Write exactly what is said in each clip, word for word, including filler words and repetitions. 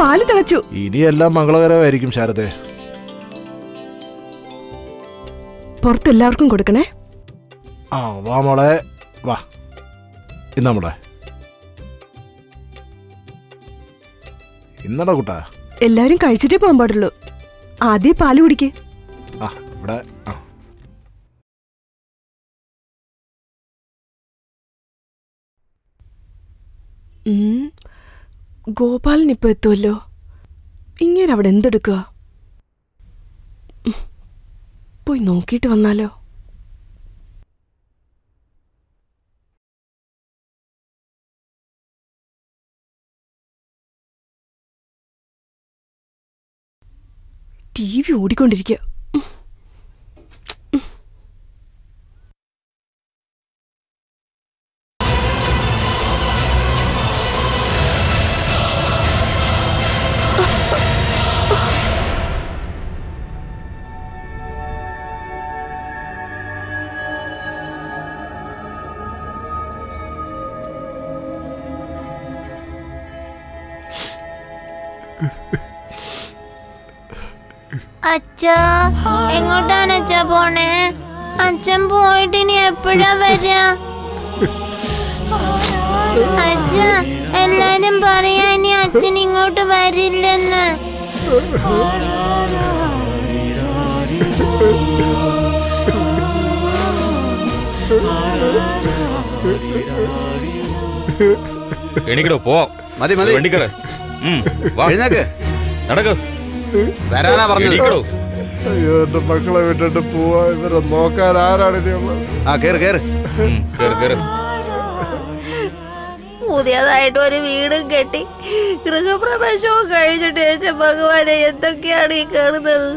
പാല് തിളച്ചു. ഇനിയെല്ലാം മംഗളകരമായിരിക്കും ശാരദേ. പുറത്ത് എല്ലാവർക്കും കൊടുക്കണേ. ആ വാ മോളെ വാ. ഇന്നാ മോളെ. ഇന്നടാ കുട്ടാ. എല്ലാവരും കഴിച്ചിട്ടേ പോകാൻ പാടുള്ളൂ. ആദ്യം പാല് കുടിക്ക്. ആ ഇവിടെ ആ ഗോപാലിനിപ്പോൾ എത്തുമല്ലോ. ഇങ്ങനെ അവിടെ എന്തെടുക്കുക? പോയി നോക്കിയിട്ട് വന്നാലോ? ടി വി ഓടിക്കൊണ്ടിരിക്കുക. അച്ഛാ എങ്ങോട്ടാണ് അച്ഛാ പോണേ? അച്ഛൻ പോയിട്ട് ഇനി എപ്പോഴാ വരാ? അച്ഛാ എല്ലാരും പറയാ ഇനി അച്ഛൻ ഇങ്ങോട്ട് വരില്ലെന്ന്. എണീക്കടോ പോ. മതി മതി എണീക്കടേ. നടക്കൂ. അയ്യോ എന്റെ മക്കളെ വിട്ടിട്ട് പോവാ. ഇവരെ നോക്കാൻ ആരാണ്? പുതിയതായിട്ട് ഒരു വീടും കെട്ടി ഗൃഹപ്രവേശവും കഴിഞ്ഞിട്ട് ചേച്ചി ഭഗവാനെ എന്തൊക്കെയാണ് ഈ കാണുന്നത്?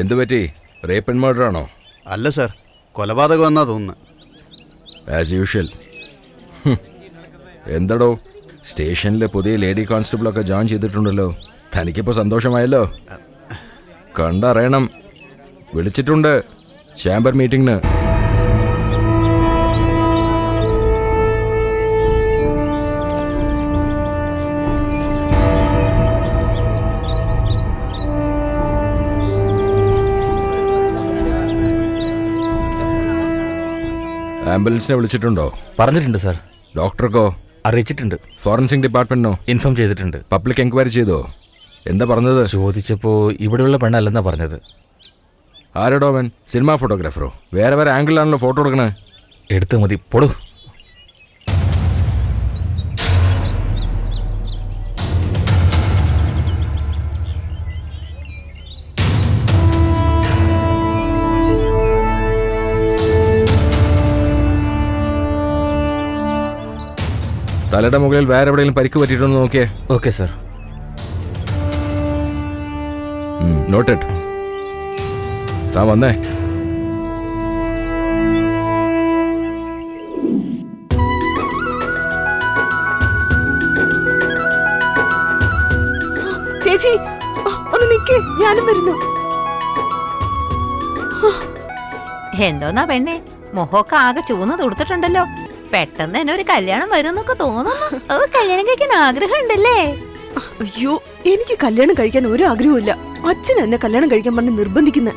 എന്തു പറ്റി? റേപ്പ് ആൻഡ് മർഡർ ആണോ? അല്ല സർ, കൊലപാതകം എന്നാ തോന്നുന്നു. As usual. എന്തടോ സ്റ്റേഷനിലെ പുതിയ ലേഡി കോൺസ്റ്റബിളൊക്കെ ജോയിൻ ചെയ്തിട്ടുണ്ടല്ലോ. തനിക്കിപ്പോൾ സന്തോഷമായല്ലോ. കണ്ടറിയണം. വിളിച്ചിട്ടുണ്ട് ചേംബർ മീറ്റിംഗിന്. ആംബുലൻസിനെ വിളിച്ചിട്ടുണ്ടോ? പറഞ്ഞിട്ടുണ്ട് സാർ. ഡോക്ടർക്കോ? അറിയിച്ചിട്ടുണ്ട്. ഫോറൻസിക് ഡിപ്പാർട്ട്മെന്റിനോ? ഇൻഫോം ചെയ്തിട്ടുണ്ട്. പബ്ലിക് എൻക്വയറി ചെയ്തോ? എന്താ പറഞ്ഞത്? ചോദിച്ചപ്പോൾ ഇവിടെയുള്ള പെണ്ണല്ലെന്നാ പറഞ്ഞത്. ആരോടോ അവൻ? സിനിമാ ഫോട്ടോഗ്രാഫറോ? വേറെ വേറെ ആംഗിളിലാണല്ലോ ഫോട്ടോ എടുക്കണേ. എടുത്ത് മതി പൊടു. തലയുടെ മുകളിൽ വേറെ എവിടെയെങ്കിലും പരിക്ക് പറ്റിയിട്ടുണ്ടോ നോക്കിയേ. Okay sir. നോട്ടഡ്. താ വന്നേ. ചേച്ചി ഒന്ന് നിൽക്കേ, ഞാനും വരുന്നു. എന്തോന്നാ പെണ്ണെ മുഖമൊക്കെ ആകെ ചൂന്ന് തൊടുത്തിട്ടുണ്ടല്ലോ. പെട്ടെന്ന് തന്നെ ഒരു കല്യാണം വരുന്നൊക്കെ തോന്നുന്നു. കല്യാണം കഴിക്കാൻ ആഗ്രഹം ഉണ്ടല്ലേ? അയ്യോ എനിക്ക് കല്യാണം കഴിക്കാൻ ഒരു ആഗ്രഹമില്ല. അച്ഛൻ എന്നെ കല്യാണം കഴിക്കാൻ പറഞ്ഞ് നിർബന്ധിക്കുന്ന.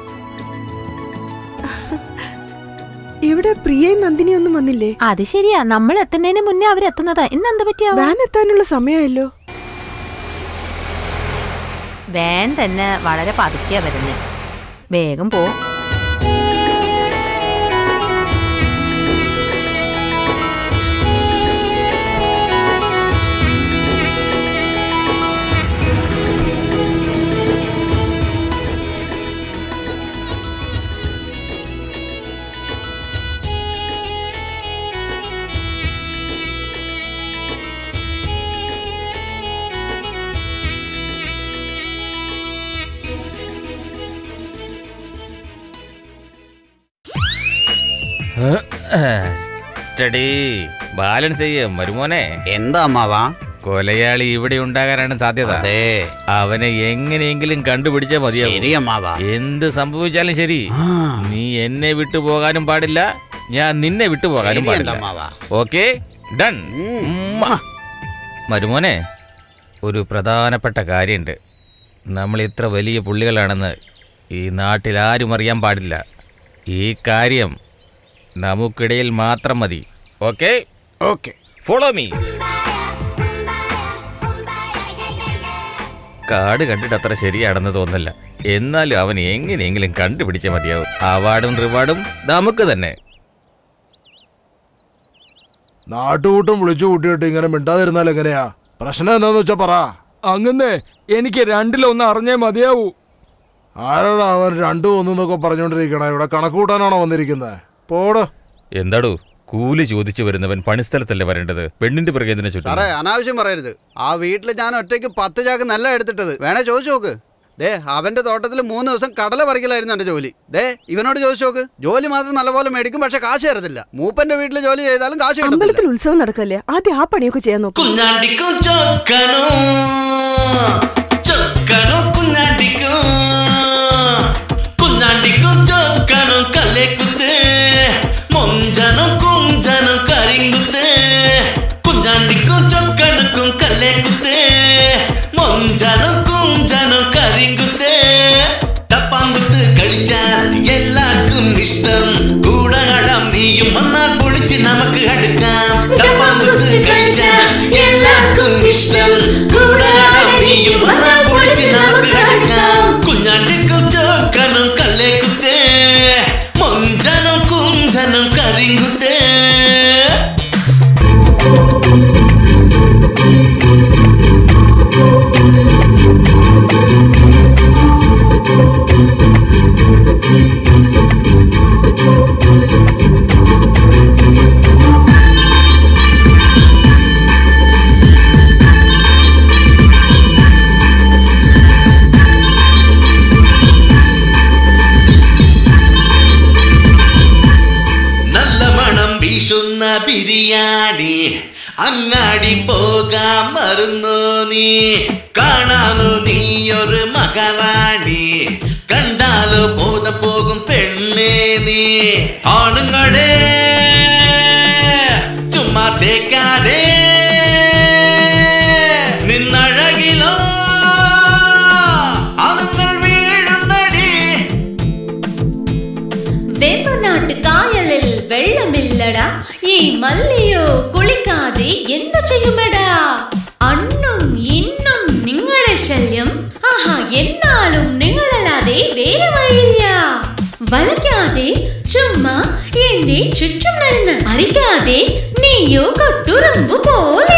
ഇവിടെ പ്രിയ നന്ദിനിയൊന്നും വന്നില്ലേ? അത് ശരിയാ, നമ്മൾ എത്തുന്നതിന് മുന്നേ അവർ എത്തുന്നതാ. ഇന്ന് എന്താ പറ്റിയ വാൻ എത്താനുള്ള സമയമായല്ലോ. വാൻ തന്നെ വളരെ പതുക്കിയാ വരുന്നേ, വേഗം പോ. മരുമോനെ എന്താ അമ്മാവാ? കൊലയാളി ഇവിടെ ഉണ്ടാകാനാണ് സാധ്യത. അവനെ എങ്ങനെയെങ്കിലും കണ്ടുപിടിച്ചാൽ മതിയാവും. എന്ത് സംഭവിച്ചാലും ശരി, നീ എന്നെ വിട്ടുപോകാനും പാടില്ല, ഞാൻ നിന്നെ വിട്ടുപോകാനും പാടില്ല. Okay done. മരുമോനെ, ഒരു പ്രധാനപ്പെട്ട കാര്യമുണ്ട്. നമ്മൾ ഇത്ര വലിയ പുള്ളികളാണെന്ന് ഈ നാട്ടിൽ ആരും അറിയാൻ പാടില്ല. ഈ കാര്യം നമുക്കിടയിൽ മാത്രം മതി. Okay okay, follow me. കാട് കണ്ടിട്ട് അത്ര ശരിയാണെന്ന് തോന്നില്ല, എന്നാലും അവൻ എങ്ങനെയെങ്കിലും കണ്ടുപിടിച്ചാൽ മതിയാവും. അവാർഡും റിവാർഡും നമുക്ക് തന്നെ. നാട്ടുകൂട്ടും വിളിച്ചു കൂട്ടിയിട്ട് ഇങ്ങനെ മിണ്ടാതിരുന്നാൽ എങ്ങനെയാ? പ്രശ്നം എന്താന്ന് വെച്ചാ പറ. അങ്ങനെ എനിക്ക് രണ്ടിലൊന്ന് അറിഞ്ഞേ മതിയാവൂ. ആരോടാ അവൻ രണ്ടും ഒന്നൊക്കെ പറഞ്ഞോണ്ടിരിക്കണ? ഇവിടെ കണക്ക് കൂട്ടാനാണോ വന്നിരിക്കുന്നത്? പോടോ. എന്താടോ, കൂലി ചോദിച്ചു വരുന്നവൻ പണിസ്ഥലത്തല്ലേ വരേണ്ടത്? പെണ്ണിന്റെ പ്രകേതനെ ചുറ്റും സാറേ അനാവശ്യം പറയരുത്. ആ വീട്ടിൽ ഞാൻ ഒറ്റയ്ക്ക് പത്ത് ചാക്ക് നല്ല എടുത്തിട്ടത് വേണേ ചോദിച്ചു നോക്ക്. ദേ അവന്റെ തോട്ടത്തിൽ മൂന്ന് ദിവസം കടല പറിക്കലായിരുന്നു എന്റെ ജോലി. ദേ ഇവനോട് ചോദിച്ചു നോക്ക്. ജോലി മാത്രം നല്ലപോലെ മേടിക്കും, പക്ഷെ കാശ് തരത്തില്ല. മൂപ്പന്റെ വീട്ടിൽ ജോലി ചെയ്താലും കാശ്. അമ്പലത്തിൽ ഉത്സവം നടക്കല്ലേ, ആദ്യം ആ പണിയൊക്കെ ചെയ്യാൻ നോക്കും. കുഞ്ചാനോ കുഞ്ചാനോ കരിങ്കുത്തേ കുഞ്ഞാണ്ടിക്കും ചൊക്കണക്കും കല്ലേ കുത്തേ മൊഞ്ചാനോ കുഞ്ചാനോ കരിങ്കുത്തേ തപ്പാങ്കുത്ത് കളിച്ചാൽ എല്ലാവർക്കും ഇഷ്ടം. കൂടാടാം, നീയും വന്നാൽ പൊളിച്ച് നമുക്ക് അടുക്കാം. തപ്പാങ്കുത്ത് കളിച്ചാൽ എല്ലാവർക്കും ഇഷ്ടം. കൂടാടാം, നീയും വന്നാൽ പൊളിച്ച് നമുക്ക് അടുക്കാം. കുഞ്ഞാണ്ടിക്കും ചൊക്കണോ കല്ലേ കുത്തേ മൊഞ്ചാനോ കുഞ്ചാനോ കരിങ്കുത്തേ. അങ്ങാടി പോകാൻ മറന്നു നീ. കാണാലോ നീയൊരു മഹാറാണി, കണ്ടാലോ ബോധം പോകും പെണ്ണേ നീ. ആണുങ്ങളെ ചുമ്മാ തേക്കാതെ നിന്നഴകിലോ ആണുങ്ങൾ വീഴുന്നടി. വേമ്പനാട്ട് കായലിൽ വെള്ളമില്ലടാ, ഈ മല്ലിയോ കുളിക്കാതെ എന്തു ചെയ്യുമെടാ? അണ്ണും ഇന്നും നിങ്ങളുടെ ശല്യം. ആഹാ, എന്നാലും നിങ്ങളല്ലാതെ വേറെ വഴിയില്ല. വലയ്ക്കാതെ ചുമ്മാ എന്റെ ചുറ്റും നടന്ന് അറിയാതെ നീയോ കൊട്ടുറുമ്പ് പോലെ.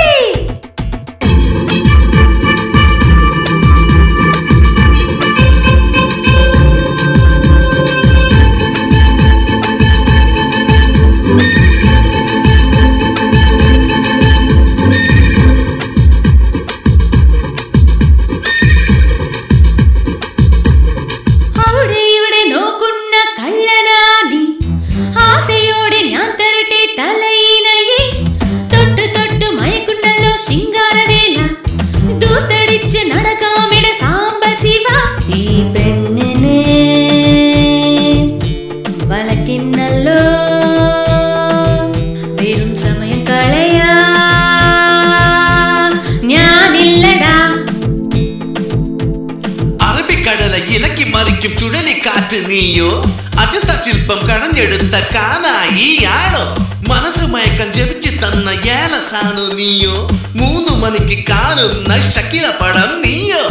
അജന്തശില്പം കടഞ്ഞെടുത്ത കാനായിയാണോ? മനസ്സുമയക്കം ജപിച്ചു തന്ന ഏലസാണോ നീയോ? മൂന്നു മണിക്ക് കാണുന്ന ശകില പടം നീയോ?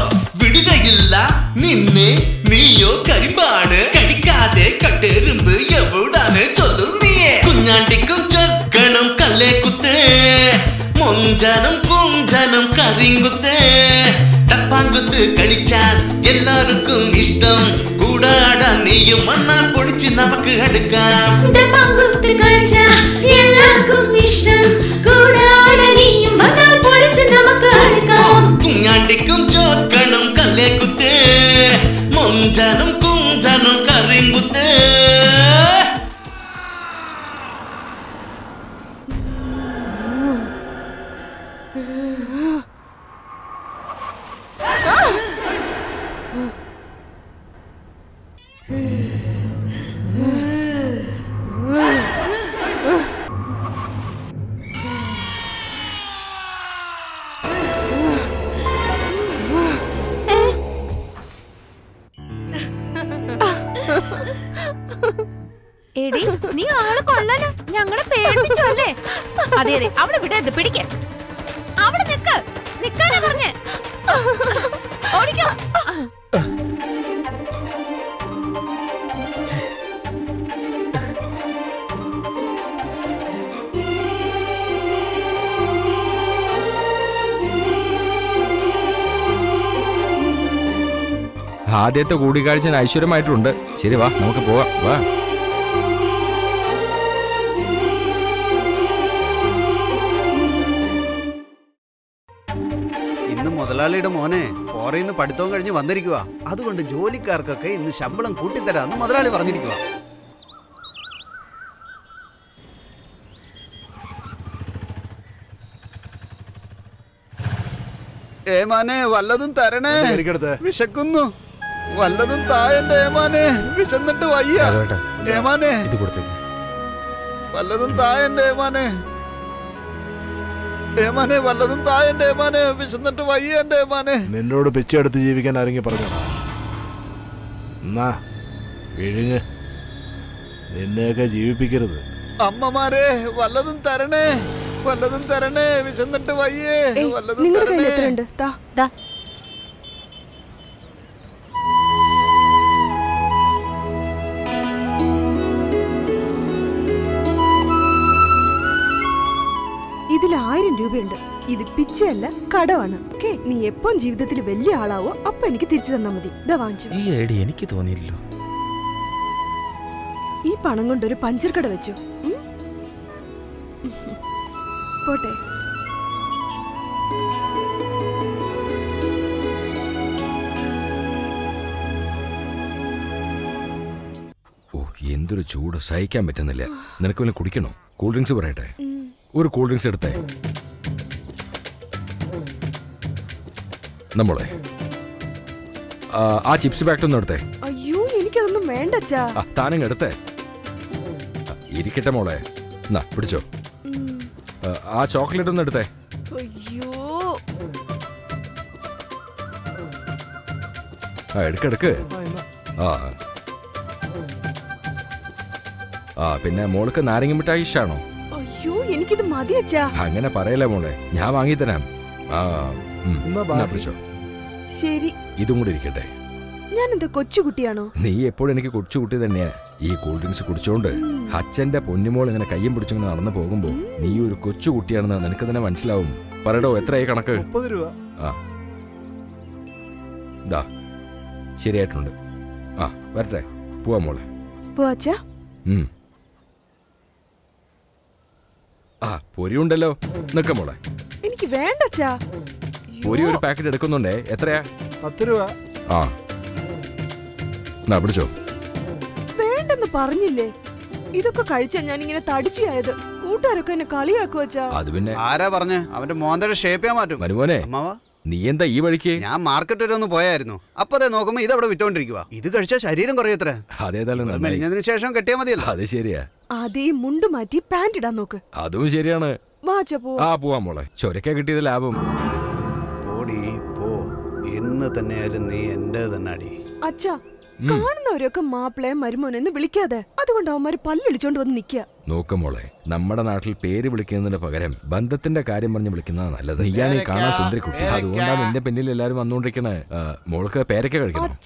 വിടുകയില്ല നിന്നെ നീയോ കരിമ്പാണ് കടിക്കാതെ കട്ടെരുമ്പ് എവിടാണ് ചൊല്ലു നീയെ? കുഞ്ഞാണ്ടിക്കും ചെറുക്കണം കല്ലേ കുത്തേ മൊഞ്ചനം കുഞ്ചനം കരിങ്കുത്തേ ടപ്പാൻ കുത്ത് കളിച്ചാൽ എല്ലാവർക്കും ഇഷ്ടം. കൂടാടാ നീയും മണ്ണാൽ പൊടിച്ച് നമുക്ക് അടുക്കാം. കുഞ്ഞാണ്ടിക്കും ചോക്കണം കല്ലേ കുത്തേ മൊഞ്ചനം കുഞ്ചനം കരിങ്കുത്തേ. ആദ്യത്തെ കൂടിക്കാഴ്ച ഐശ്വര്യമായിട്ടുണ്ട്. ശരി വാ, നമുക്ക് പോവാം. വാ. ഇന്ന് മുതലാളിയുടെ മോനെ ഫോറിൽ നിന്ന് പഠിത്തവും കഴിഞ്ഞ് വന്നിരിക്കുക. അതുകൊണ്ട് ജോലിക്കാർക്കൊക്കെ ഇന്ന് ശമ്പളം കൂട്ടിത്തരാന്ന് മുതലാളി പറഞ്ഞിരിക്കുക. ഏമാനെ വല്ലതും തരണേ, വിശക്കുന്നു. വല്ലതും തായന്റെ ഏമാനെ, വിശന്നിട്ട് വയ്യ ഏമാനെ. വല്ലതും തായന്റെ ഏമാനെ, ഏമാനെ വല്ലതും തായന്റെ ഏമാനെ, വിശന്നിട്ട് വയ്യ എന്റെ ഏമാനെ. നിന്നോട് പിച്ചെടുത്ത് ജീവിക്കാൻ ആരെങ്കിലും പറഞ്ഞോ? എന്നാ വിഴുങ്ങ്. നിന്നെയൊക്കെ ജീവിപ്പിക്കരുത്. അമ്മമാരെ വല്ലതും തരണേ, വല്ലതും തരണേ, വിശന്നിട്ട് വയ്യേ, വല്ലതും തരണേ. ഇതിൽ ആയിരം രൂപയുണ്ട്. ഇത് പിച്ചയല്ല, കടമാണ്. നീ എപ്പം ജീവിതത്തിൽ വലിയ ആളാവോ അപ്പൊ എനിക്ക് തിരിച്ചു തന്നാ മതി. ഈ ഐഡിയ എനിക്ക് തോന്നിയില്ലല്ലോ. ഈ പണം കൊണ്ടൊരു പഞ്ചർ കട വെച്ചു പോട്ടെ. ഓ, എന്തൊരു ചൂട്, സഹിക്കാൻ പറ്റുന്നില്ല. നിനക്ക് വല്ല കുടിക്കണോ? കൂൾ ഡ്രിങ്ക്സ് പറയട്ടെ? ഒരു കൂൾ ഡ്രിങ്ക്സ് എടുത്തേ. നമ്മളെ ആ ചിപ്സ് പാക്കറ്റ് ഒന്നും എടുത്തേ. അയ്യോ, എനിക്കതൊന്നും വേണ്ട. താനങ്ങ് എടുത്തേ. ഇരിക്കട്ടെ മോളെ, എന്നാ പിടിച്ചോ. ആ ചോക്ലേറ്റ് ഒന്ന് എടുത്തേ. അയ്യോ, ആ എടുക്കെടുക്ക്. ആ ആ പിന്നെ മോൾക്ക് നാരങ്ങ മിഠായി ഇഷ്ടാണോ? അയ്യോ, എനിക്കിത് മതി. അങ്ങനെ പറയല്ലേ മോളെ, ഞാൻ വാങ്ങി തരാം. ആ പിടിച്ചോ. ശരി, ഇതും കൂടി ഇരിക്കട്ടെ. ഞാനെന്താ കൊച്ചുകുട്ടിയാണോ? നീ എപ്പോഴും എനിക്ക് കൊച്ചുകുട്ടി തന്നെയാ. ഈ കൂൾ ഡ്രിങ്ക്സ് കുടിച്ചോണ്ട് അച്ഛന്റെ പൊന്നുമോൾ ഇങ്ങനെ കയ്യും പിടിച്ചിങ്ങനെ നടന്നു പോകുമ്പോ നീ ഒരു കൊച്ചുകുട്ടിയാണെന്ന് നിനക്ക് തന്നെ മനസ്സിലാവും. പറയടോ, എത്രയായി കണക്ക്? ആ ശരിയായിട്ടുണ്ട്. ആ വരട്ടെ, പോവാ മോളെ. ആ പൊരിയുണ്ടല്ലോ, നിക്ക മോളെ. എനിക്ക് വേണ്ട. പൊരി ഒരു പാക്കറ്റ് എടുക്കുന്നുണ്ടേ. എത്രയാ? പത്ത് രൂപ. ആ പിടിച്ചോ. പറഞ്ഞില്ലേ, ഇതൊക്കെ കഴിച്ചാ ഞാൻ ഇങ്ങനെ തടിച്ചായത്. കൂട്ടുകാരൊക്കെ എന്നെ കളിയാക്കുവച്ചാ. അത് പിന്നെ ആരാ പറഞ്ഞ? അവന്റെ മോന്തയുടെ ഷേപ്പ് മാറ്റും. നീ എന്താ ഈ വഴിക്ക്? ഞാൻ മാർക്കറ്റ് വരെ ഒന്ന് പോയായിരുന്നു. അപ്പൊ അതെ നോക്കുമ്പോ ഇതവിടെ വിറ്റോണ്ടിരിക്കുക. ഇത് കഴിച്ചാൽ ശരീരം കുറയത്ര. മെലിഞ്ഞതിന് ശേഷം കെട്ടിയാ മതിയല്ലോ. അത് ശരിയാ. അതേ മുണ്ട് മാറ്റി പാന്റ് ഇടാൻ നോക്ക്. അതും ശരിയാണ്. പോവാ മോളെ, ചൊരക്ക കിട്ടിയത് ലാഭം. പോടി പോ, എന്ന് തന്നെയായാലും നീ എന്റെ തന്നെ അടി. അച്ഛാ, നോക്കുമോളെ, നമ്മുടെ നാട്ടിൽ പേര് വിളിക്കുന്നതിന് പകരം ബന്ധത്തിന്റെ കാര്യം പറഞ്ഞ് വിളിക്കുന്നതാണ് നല്ലത്. നീയാണീ കാണാൻ സുന്ദരി കുട്ടി, അതുകൊണ്ടാണ് എന്റെ പിന്നിൽ എല്ലാരും വന്നുകൊണ്ടിരിക്കണേ. മോൾക്ക് പേരൊക്കെ കഴിക്കണം.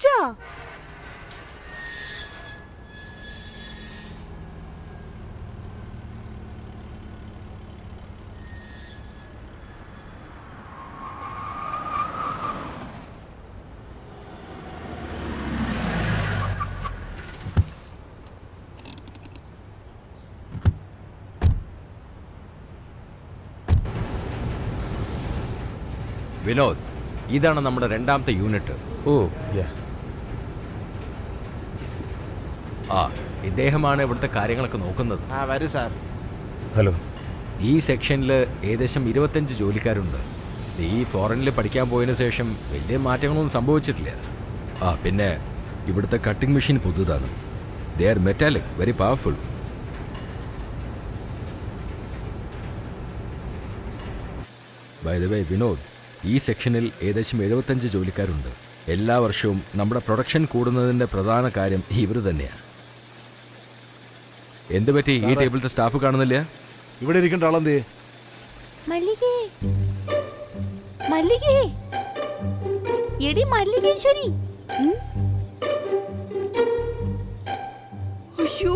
വിനോദ്, ഇതാണ് നമ്മുടെ രണ്ടാമത്തെ യൂണിറ്റ്. ഓ ആ, ഇദ്ദേഹമാണ് ഇവിടുത്തെ കാര്യങ്ങളൊക്കെ നോക്കുന്നത്. ഹലോ, ഈ സെക്ഷനിൽ ഏകദേശം ഇരുപത്തഞ്ച് ജോലിക്കാരുണ്ട്. ഈ ഫോറിനിൽ പഠിക്കാൻ പോയതിനു ശേഷം വലിയ മാറ്റങ്ങളൊന്നും സംഭവിച്ചിട്ടില്ല. ആ പിന്നെ ഇവിടുത്തെ കട്ടിംഗ് മെഷീൻ പുതുതാണ്. They are metallic, very powerful. By the way Vinod, ഈ സെക്ഷനിൽ ഏകദേശം എഴുപത്തഞ്ച് ജോലിക്കാരുണ്ട്. എല്ലാ വർഷവും നമ്മുടെ പ്രൊഡക്ഷൻ കൂടുന്നതിൻ്റെ പ്രധാന കാര്യം ഇവർ തന്നെയാണ്. എന്ത് പറ്റി ഈ ടേബിളിലെ സ്റ്റാഫ് കാണുന്നില്ല? ഇവിടെ ഇരിക്കേണ്ട ആളെന്തേ? മല്ലികേ, മല്ലികേ, എടി മല്ലികേശ്വരി. അയ്യോ,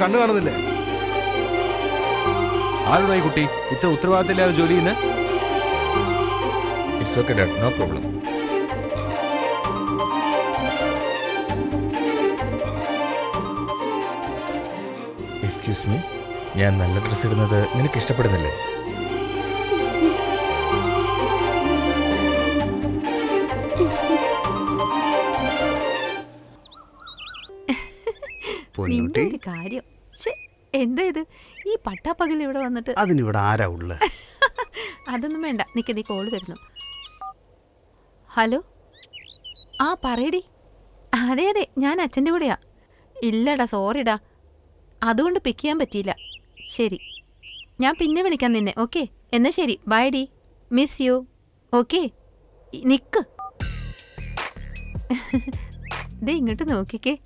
കണ്ണു കാണുന്നില്ലേ? ആരുടായി കുട്ടി ഇത്ര ഉത്തരവാദിത്തമില്ലാതെ ജോലി ചെയ്യുന്ന? It's okay dad, no problem. Excuse me, ഞാൻ നല്ല ഡ്രസ് ഇടുന്നത് നിനക്ക് ഇഷ്ടപ്പെടുന്നില്ലേ? ഈ പട്ടാപ്പകൽ ഇവിടെ വന്നിട്ട് അതിനിവിടെ ആരാ ഉള്ളത്? അതൊന്നും വേണ്ട, നിക്ക്, നീ കോള് തരുന്നു. ഹലോ, ആ പറയടി. അതെ അതെ, ഞാൻ അച്ഛൻ്റെ കൂടെയാ. ഇല്ലടാ, സോറിടാ, അതുകൊണ്ട് പിക്ക് ചെയ്യാൻ പറ്റിയില്ല. ശരി, ഞാൻ പിന്നെ വിളിക്കാം നിന്നെ. ഓക്കെ എന്നാ, ശരി, ബൈ ഡി, മിസ് യു. ഓക്കെ നിക്ക്, ദേ ഇങ്ങോട്ട് നോക്കിക്കേ.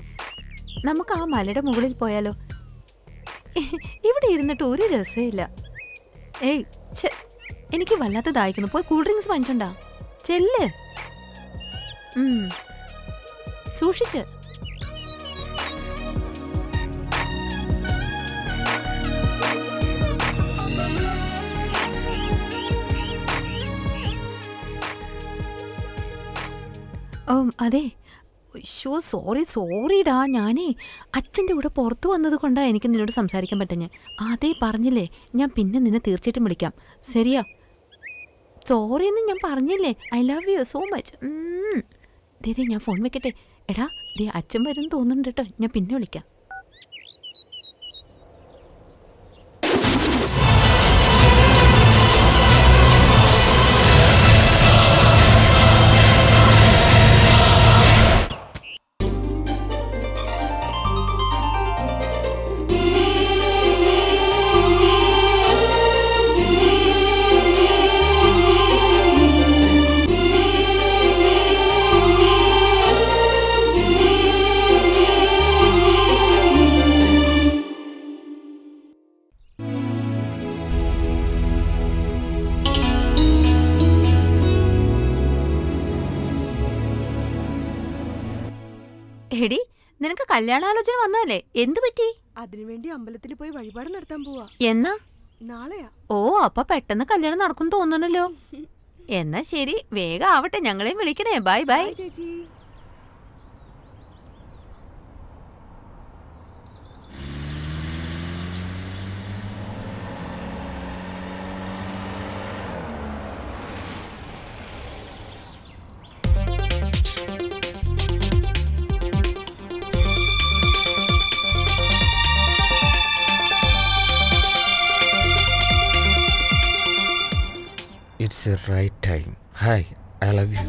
നമുക്ക് ആ മലയുടെ മുകളിൽ പോയാലോ? ഇവിടെ ഇരുന്നിട്ട് ഒരു രസമില്ല. ഏയ് ചെ, എനിക്ക് വല്ലാത്ത ദാഹിക്കുന്നു. പോയി കൂൾ ഡ്രിങ്ക്സ് വാങ്ങിച്ചോണ്ടാ ചെല്ല്. സൂക്ഷിച്ച്. ഓ അതെ, ഷോ സോറി സോറിടാ, ഞാനേ അച്ഛൻ്റെ കൂടെ പുറത്ത് വന്നത് കൊണ്ടാണ് എനിക്ക് നിന്നോട് സംസാരിക്കാൻ പറ്റുന്നത്. അതേ പറഞ്ഞില്ലേ, ഞാൻ പിന്നെ നിന്നെ തീർച്ചയായിട്ടും വിളിക്കാം, ശരിയാ? സോറി എന്ന് ഞാൻ പറഞ്ഞില്ലേ? I love you so much. ദേ ദേ, ഞാൻ ഫോൺ വെക്കട്ടെ. എടാ ദേ, അച്ഛൻ വരും തോന്നുന്നുണ്ട് കേട്ടോ, ഞാൻ പിന്നെ വിളിക്കാം. എടി, നിനക്ക് കല്യാണാലോചന വന്നല്ലേ? എന്ത് പറ്റി? അതിനുവേണ്ടി അമ്പലത്തിൽ പോയി വഴിപാട് നടത്താൻ പോവാ. എന്നാ? നാളെയാ. ഓ അപ്പൊ പെട്ടെന്ന് കല്യാണം നടക്കും തോന്നണല്ലോ. എന്നാ ശരി, വേഗം ആവട്ടെ, ഞങ്ങളെയും വിളിക്കണേ. ബൈ ബൈ ചേച്ചി. It's the right time. Hi, I love you.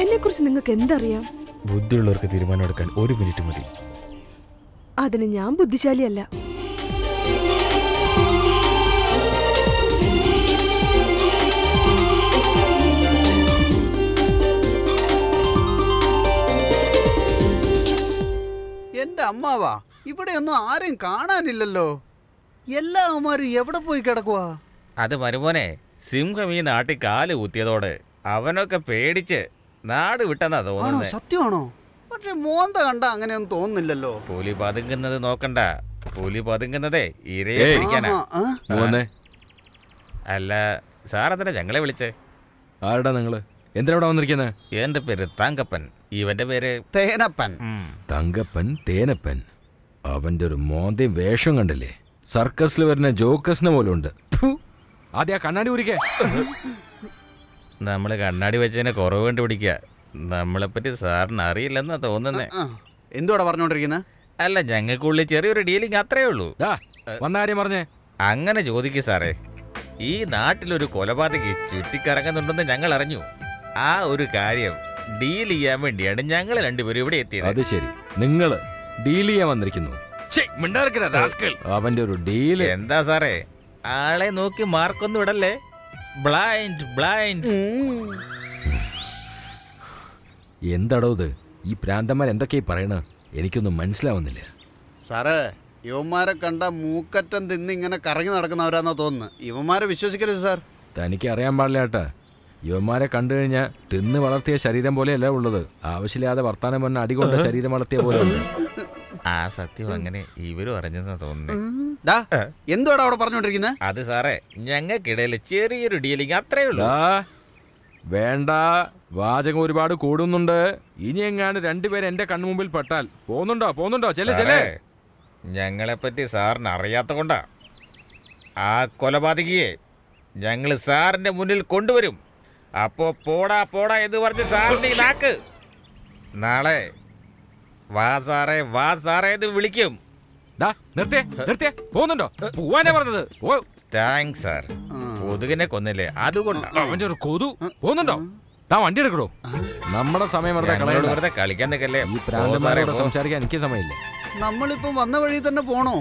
എന്നെ കുറിച്ച് നിങ്ങൾക്ക് എന്തറിയാം? ബുദ്ധിയുള്ളവർക്ക് തീരുമാനം എടുക്കാൻ ഒരു മിനിറ്റ് മതി. അതിന് ഞാൻ ബുദ്ധിശാലിയല്ല. അമ്മാവാ, ഇവിടെയൊന്നും ആരും കാണാനില്ലല്ലോ. എല്ലാ അവന്മാരും എവിടെ പോയി കിടക്കുക? അത് മരുമോനെ, സിംഹം ഈ നാട്ടിൽ കാല് കുത്തിയതോടെ അവനൊക്കെ പേടിച്ച് നാട് വിട്ടെന്നാ തോന്നുന്നത്. സത്യമാണോ? പക്ഷെ മോന്ത കണ്ട അങ്ങനെയൊന്നും തോന്നുന്നില്ലല്ലോ. പുലി പതുങ്ങുന്നത് നോക്കണ്ട, പുലി പതുങ്ങുന്നതേ ഇരയെ പിടിക്കാനാ. അല്ല സാറെന്താ ഞങ്ങളെ വിളിച്ചേ? ആരടാ നിങ്ങള്? എന്തിനാ വന്നിരിക്കുന്നത്? എന്റെ പേര് തങ്കപ്പൻ, ഇവന്റെ പേര് തേനപ്പൻ. തങ്കപ്പൻ തേനപ്പൻ, അവന്റെ ഒരു മോന്തയും വേഷം കണ്ടില്ലേ, സർക്കസിൽ വരുന്ന ജോക്കസിനെ പോലെ ഉണ്ട്. ആദ്യ കണ്ണാടി ഉരിക്കേ. നമ്മള് കണ്ണാടി വെച്ചതിനെ കുറവ് കണ്ടുപിടിക്കുക. നമ്മളെ പറ്റി സാറിന് അറിയില്ലെന്നാ തോന്നുന്നേ. എന്തുവാടാ പറഞ്ഞോണ്ടിരിക്കുന്നത്? അല്ല, ഞങ്ങൾക്കുള്ളിൽ ചെറിയൊരു ഡീലിങ് അത്രേ ഉള്ളൂ. പറഞ്ഞേ അങ്ങനെ ചോദിക്കു സാറേ. ഈ നാട്ടിലൊരു കൊലപാതകി ചുറ്റിക്കറങ്ങുന്നുണ്ടെന്ന് ഞങ്ങൾ അറിഞ്ഞു. ആ ഒരു കാര്യം ഡീൽ ചെയ്യാൻ വേണ്ടിയാണ് ഞങ്ങൾ രണ്ടുപേരും ഇവിടെ എത്തിയത്. അത് ശരി, നിങ്ങൾ ഡീൽ ചെയ്യാൻ വന്നിരിക്കുന്നു. അവന്റെ ഒരു ഡീൽ എന്താ സാറേ? ആളെ നോക്കി മാർക്കൊന്നും ഇടല്ലേ. ബ്ലൈൻഡ് ബ്ലൈൻഡ് എന്താടോ ഇത്? ഈ പ്രാന്തന്മാർ എന്തൊക്കെയാ പറയണ? എനിക്കൊന്നും മനസ്സിലാവുന്നില്ല സാറേ. യുവന്മാരെ കണ്ട മൂക്കറ്റം തിന്ന് ഇങ്ങനെ കറങ്ങി നടക്കുന്നവരാന്നാ തോന്നുന്നു. യുവന്മാരെ വിശ്വസിക്കരുത് സാർ. തനിക്ക് അറിയാൻ പാടില്ല കേട്ടാ, യുവന്മാരെ കണ്ടു കഴിഞ്ഞാൽ തിന്ന് വളർത്തിയ ശരീരം പോലെയല്ല ഉള്ളത്, ആവശ്യമില്ലാതെ വർത്താനം പറഞ്ഞ അടികൊണ്ട് ശരീരം വളർത്തിയ പോലെ. ആ സത്യം അങ്ങനെ ഇവരും അറിഞ്ഞെന്നാ തോന്നുന്നേ. എന്തുവാടാ അവിടെ പറഞ്ഞോണ്ടിരിക്കുന്നത്? അത് സാറേ, ഞങ്ങൾക്കിടയിൽ ചെറിയൊരു ഡീലിങ് അത്രേ ഉള്ളൂ. വേണ്ട, വാചകം ഒരുപാട് കൂടുന്നുണ്ട്. ഇനി എങ്ങാണ്ട് രണ്ടുപേരും എന്റെ കൺമുമ്പിൽ പെട്ടാൽ പോകുന്നുണ്ടോ പോകുന്നുണ്ടോ ചെല്ലേ ചെല്ലേ. ഞങ്ങളെപ്പറ്റി സാറിന് അറിയാത്ത കൊണ്ടാ ആ കൊലപാതകിയെ ഞങ്ങൾ സാറിൻ്റെ മുന്നിൽ കൊണ്ടുവരും. അപ്പോൾ പോടാ പോടാ എന്ന് പറഞ്ഞ് സാറിൻ്റെ നാക്ക് നാളെ വാ സാറേ വാ സാറേ എന്ന് വിളിക്കും. Thanks sir. കൊതുകിനെ കൊന്നില്ലേ, അതുകൊണ്ടാണ് കൊതു പോകുന്നുണ്ടോ? വണ്ടി എടുക്കണോ? നമ്മുടെ സമയം വെറുതെ കളിക്കാൻ നിൽക്കല്ലേ. സംസാരിക്കാൻ എനിക്ക് സമയമില്ല. നമ്മളിപ്പം വന്ന വഴി തന്നെ പോണോ?